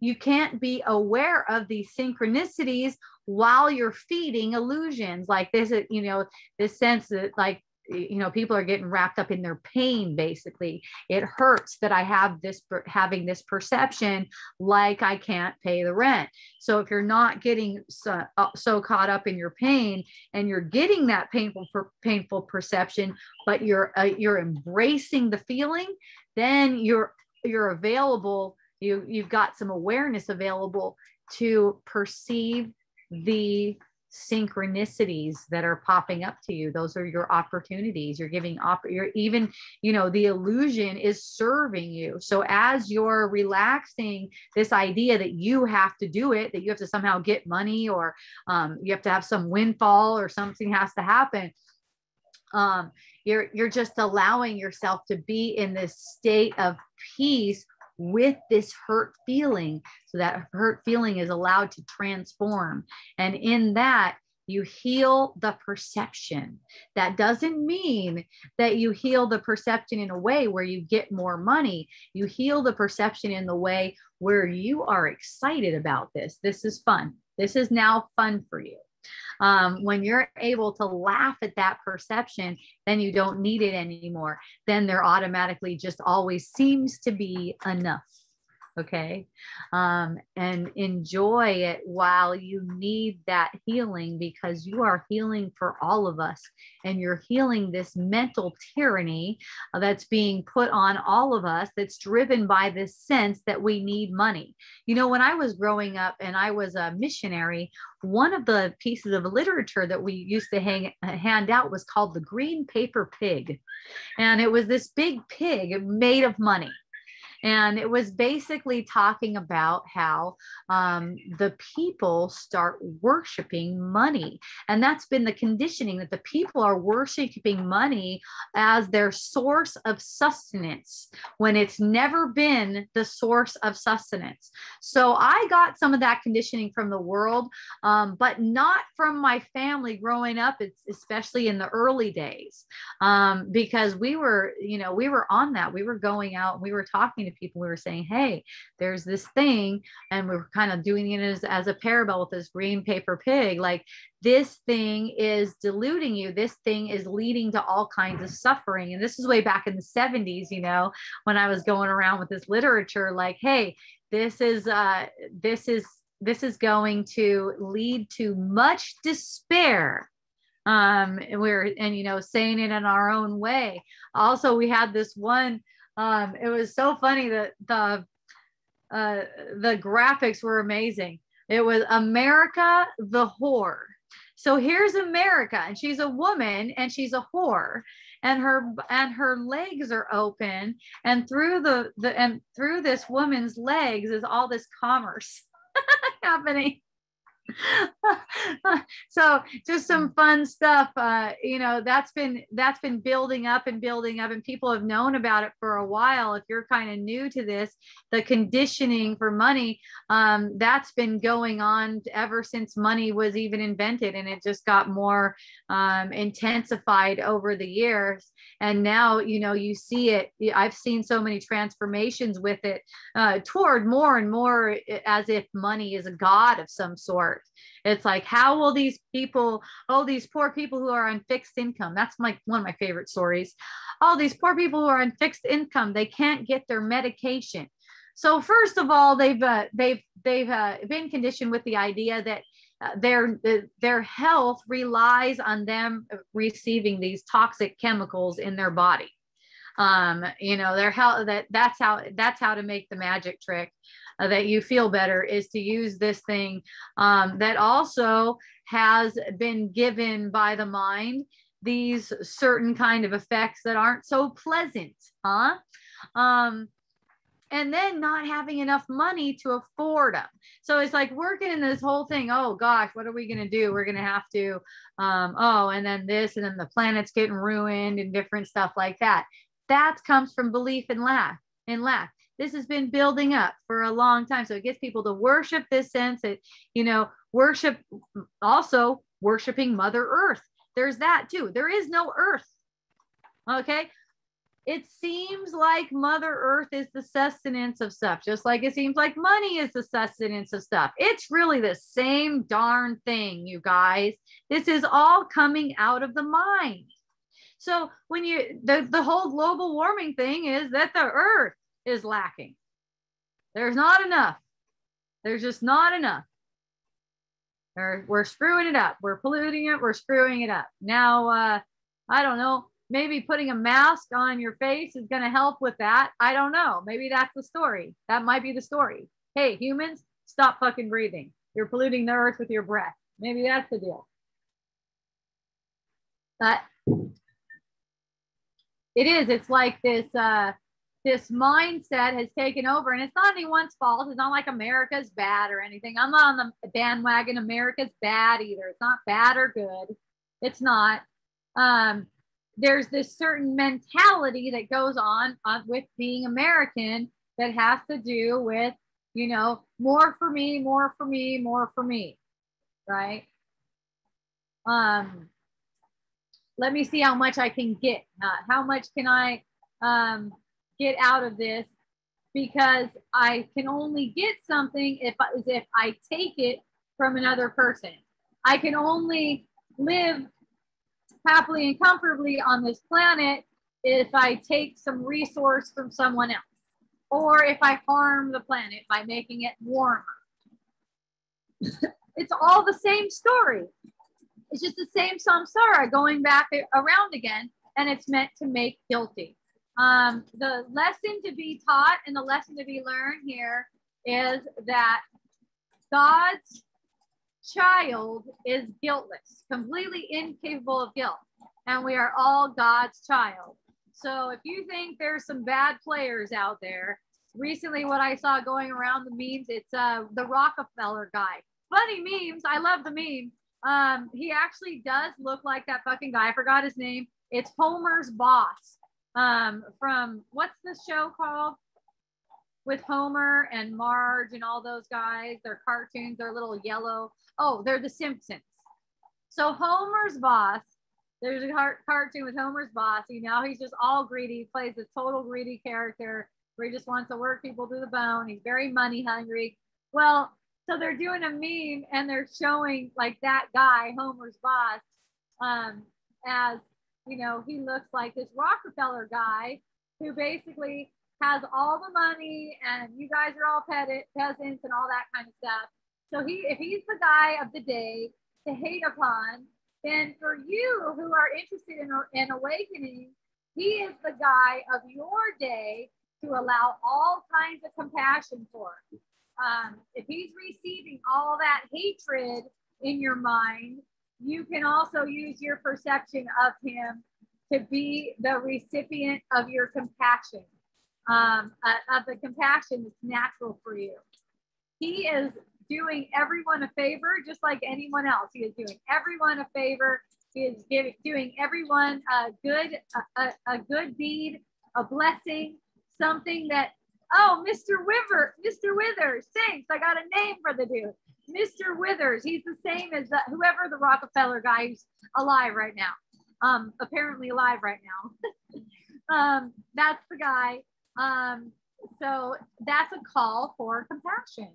You can't be aware of these synchronicities while you're feeding illusions like this, you know, this sense that like, you know, people are getting wrapped up in their pain. Basically, it hurts that I have having this perception, like I can't pay the rent. So if you're not getting so caught up in your pain, and you're getting that painful perception, but you're embracing the feeling, then you're available. You've got some awareness available to perceive the synchronicities that are popping up to you. Those are your opportunities. You're giving up, you're even, you know, the illusion is serving you. So as you're relaxing this idea that you have to do it, that you have to somehow get money, or you have to have some windfall, or something has to happen, you're just allowing yourself to be in this state of peace with this hurt feeling. So that hurt feeling is allowed to transform. And in that, you heal the perception. That doesn't mean that you heal the perception in a way where you get more money. You heal the perception in the way where you are excited about this. This is fun. This is now fun for you. When you're able to laugh at that perception, then you don't need it anymore. Then there automatically just always seems to be enough. Okay. And enjoy it while you need that healing, because you are healing for all of us, and you're healing this mental tyranny that's being put on all of us. That's driven by this sense that we need money. You know, when I was growing up and I was a missionary, one of the pieces of literature that we used to hand out was called the Green Paper Pig. And it was this big pig made of money. And it was basically talking about how the people start worshiping money. And that's been the conditioning, that the people are worshiping money as their source of sustenance, when it's never been the source of sustenance. So I got some of that conditioning from the world, but not from my family growing up, especially in the early days, because we were on that. We were going out, we were talking to people, we were saying, hey, there's this thing, and we were kind of doing it as a parable with this green paper pig, like, this thing is deluding you, this thing is leading to all kinds of suffering. And this is way back in the 70s, you know, when I was going around with this literature, like, hey, this is going to lead to much despair. And you know, saying it in our own way. Also, we had this one, it was so funny that the graphics were amazing. It was America the Whore. So here's America, and she's a woman, and she's a whore, and her legs are open, and through this woman's legs is all this commerce happening. So just some fun stuff, you know, that's been building up, and people have known about it for a while. If you're kind of new to this, the conditioning for money, that's been going on ever since money was even invented, and it just got more intensified over the years. And now, you know, you see it, I've seen so many transformations with it toward more and more as if money is a god of some sort. It's like, how will these people, oh, these poor people who are on fixed income, that's like one of my favorite stories. All these poor people who are on fixed income, they can't get their medication. So first of all, they've been conditioned with the idea that their health relies on them receiving these toxic chemicals in their body. You know, their health, that's how to make the magic trick. That you feel better is to use this thing that also has been given by the mind these certain kind of effects that aren't so pleasant, huh? And then not having enough money to afford them. So it's like working in this whole thing. Oh gosh, what are we going to do? We're going to have to, oh, and then this, and then the planet's getting ruined and different stuff like that. That comes from belief and lack. This has been building up for a long time. So it gets people to worship this sense that, you know, worshiping Mother Earth. There's that too. There is no Earth. Okay. It seems like Mother Earth is the sustenance of stuff, just like it seems like money is the sustenance of stuff. It's really the same darn thing, you guys. This is all coming out of the mind. So when you, the whole global warming thing is that the Earth is lacking. There's not enough. There's just not enough. We're screwing it up. We're polluting it. We're screwing it up. Now, I don't know, maybe putting a mask on your face is going to help with that. I don't know. Maybe that's the story. That might be the story. Hey, humans, stop fucking breathing. You're polluting the earth with your breath. Maybe that's the deal. But it is. It's like this, this mindset has taken over, and it's not anyone's fault. It's not like America's bad or anything. I'm not on the bandwagon America's bad either. It's not bad or good. It's not. There's this certain mentality that goes on with being American that has to do with, you know, more for me, more for me, more for me, right? Let me see how much I can get. How much can I get out of this, because I can only get something if I take it from another person. I can only live happily and comfortably on this planet if I take some resource from someone else, or if I harm the planet by making it warmer. It's all the same story. It's just the same samsara going back around again, and it's meant to make guilty. The lesson to be taught and the lesson to be learned here is that God's child is guiltless, completely incapable of guilt, and we are all God's child. So if you think there's some bad players out there, recently what I saw going around the memes, it's the Rockefeller guy. Funny memes, I love the meme. He actually does look like that fucking guy. I forgot his name. It's Homer's boss. From what's the show called with Homer and Marge and all those guys, their cartoons, their little yellow, oh, they're The Simpsons. So Homer's boss, there's a cartoon with Homer's boss, you know, he's just all greedy, he plays a total greedy character where he just wants to work people to the bone, he's very money hungry. Well, so they're doing a meme and they're showing like that guy, Homer's boss, as, you know, he looks like this Rockefeller guy who basically has all the money and you guys are all peasants and all that kind of stuff. So if he's the guy of the day to hate upon, then for you who are interested in awakening, he is the guy of your day to allow all kinds of compassion for. If he's receiving all that hatred in your mind, you can also use your perception of him to be the recipient of your compassion, of the compassion that's natural for you. He is doing everyone a favor, just like anyone else. He is doing everyone a favor. He is doing everyone a good deed, a blessing, something that, oh, Mr. Withers, thanks. I got a name for the dude. Mr. Withers, he's the same as whoever the Rockefeller guy who's alive right now. Apparently alive right now. That's the guy. So that's a call for compassion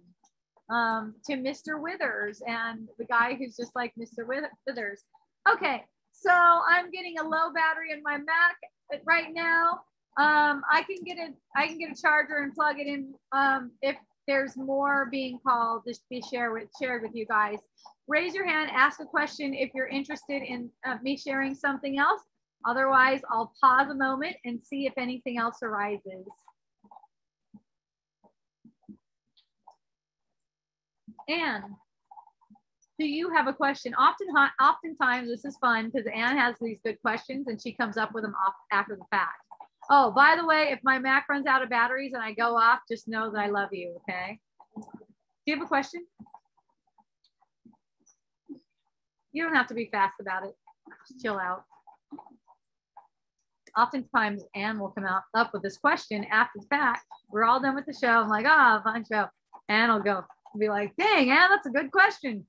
to Mr. Withers and the guy who's just like Mr. Withers. Okay, so I'm getting a low battery in my Mac right now. I can get a charger and plug it in if there's more being called to be shared with you guys. Raise your hand, ask a question if you're interested in me sharing something else. Otherwise, I'll pause a moment and see if anything else arises. Anne, do you have a question? Oftentimes, this is fun because Anne has these good questions and she comes up with them after the fact. Oh, by the way, if my Mac runs out of batteries and I go off, just know that I love you, okay? Do you have a question? You don't have to be fast about it. Just chill out. Oftentimes, Anne will come up with this question after the fact. We're all done with the show. I'm like, oh, fun show. Anne will go be like, dang, Anne, that's a good question.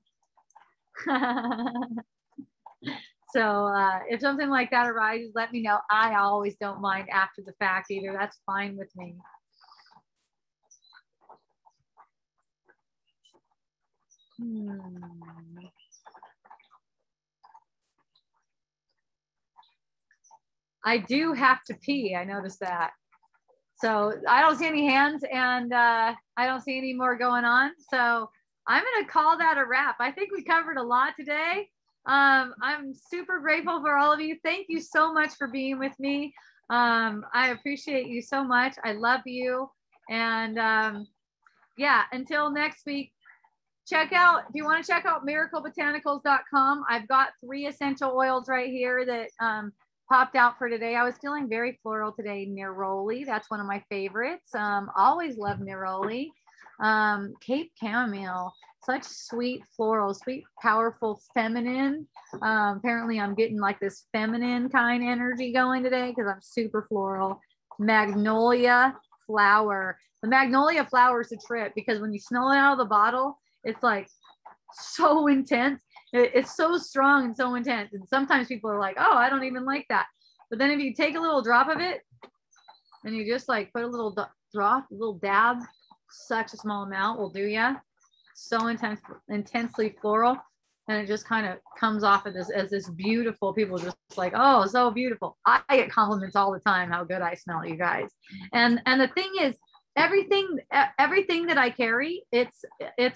So if something like that arises, let me know. I always don't mind after the fact either. That's fine with me. I do have to pee. I noticed that. So I don't see any hands and I don't see any more going on. So I'm going to call that a wrap. I think we covered a lot today. I'm super grateful for all of you. Thank you so much for being with me. I appreciate you so much. I love you. And yeah, until next week, check out, if you want to check out miraclebotanicals.com, I've got 3 essential oils right here that popped out for today. I was feeling very floral today. Neroli, that's one of my favorites. Always love Neroli. Cape chamomile, such sweet floral, sweet, powerful, feminine. Apparently I'm getting like this feminine kind energy going today because I'm super floral. Magnolia flower. The magnolia flower is a trip because when you smell it out of the bottle, it's like so intense. It's so strong and so intense. And sometimes people are like, oh, I don't even like that. But then if you take a little drop of it and you just like put a little drop, a little dab, such a small amount will do ya. So intensely floral, and it just kind of comes off of this as this beautiful, people just like, oh, so beautiful. I get compliments all the time how good I smell, you guys. And the thing is, everything that I carry, it's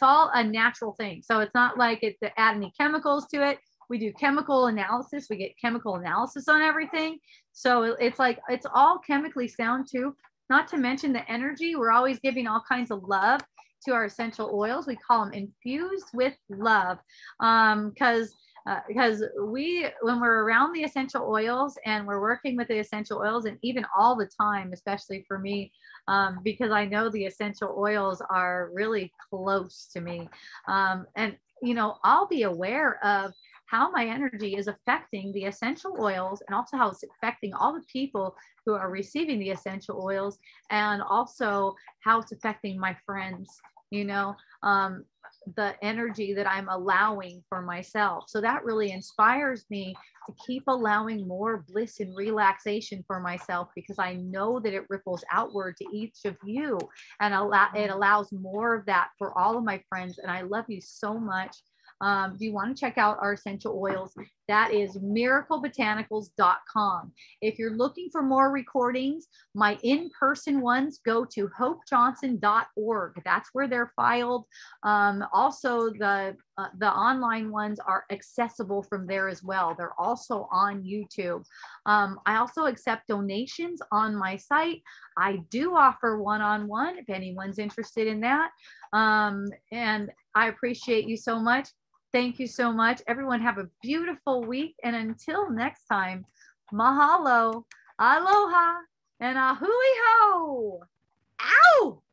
all a natural thing. So it's not like it's to add any chemicals to it. We do chemical analysis. We get chemical analysis on everything. So it's like, it's all chemically sound too. Not to mention the energy, we're always giving all kinds of love to our essential oils. We call them infused with love because when we're around the essential oils and we're working with the essential oils, and even all the time, especially for me, because I know the essential oils are really close to me. And, you know, I'll be aware of how my energy is affecting the essential oils and also how it's affecting all the people who are receiving the essential oils, and also how it's affecting my friends, you know, the energy that I'm allowing for myself. So that really inspires me to keep allowing more bliss and relaxation for myself, because I know that it ripples outward to each of you, and it allows more of that for all of my friends. And I love you so much. Do you want to check out our essential oils? That is miraclebotanicals.com. If you're looking for more recordings, my in-person ones, go to hopejohnson.org. That's where they're filed. Also, the online ones are accessible from there as well. They're also on YouTube. I also accept donations on my site. I do offer one-on-one if anyone's interested in that. And I appreciate you so much. Thank you so much. Everyone have a beautiful week. And until next time, mahalo, aloha, and ahui ho. Ow!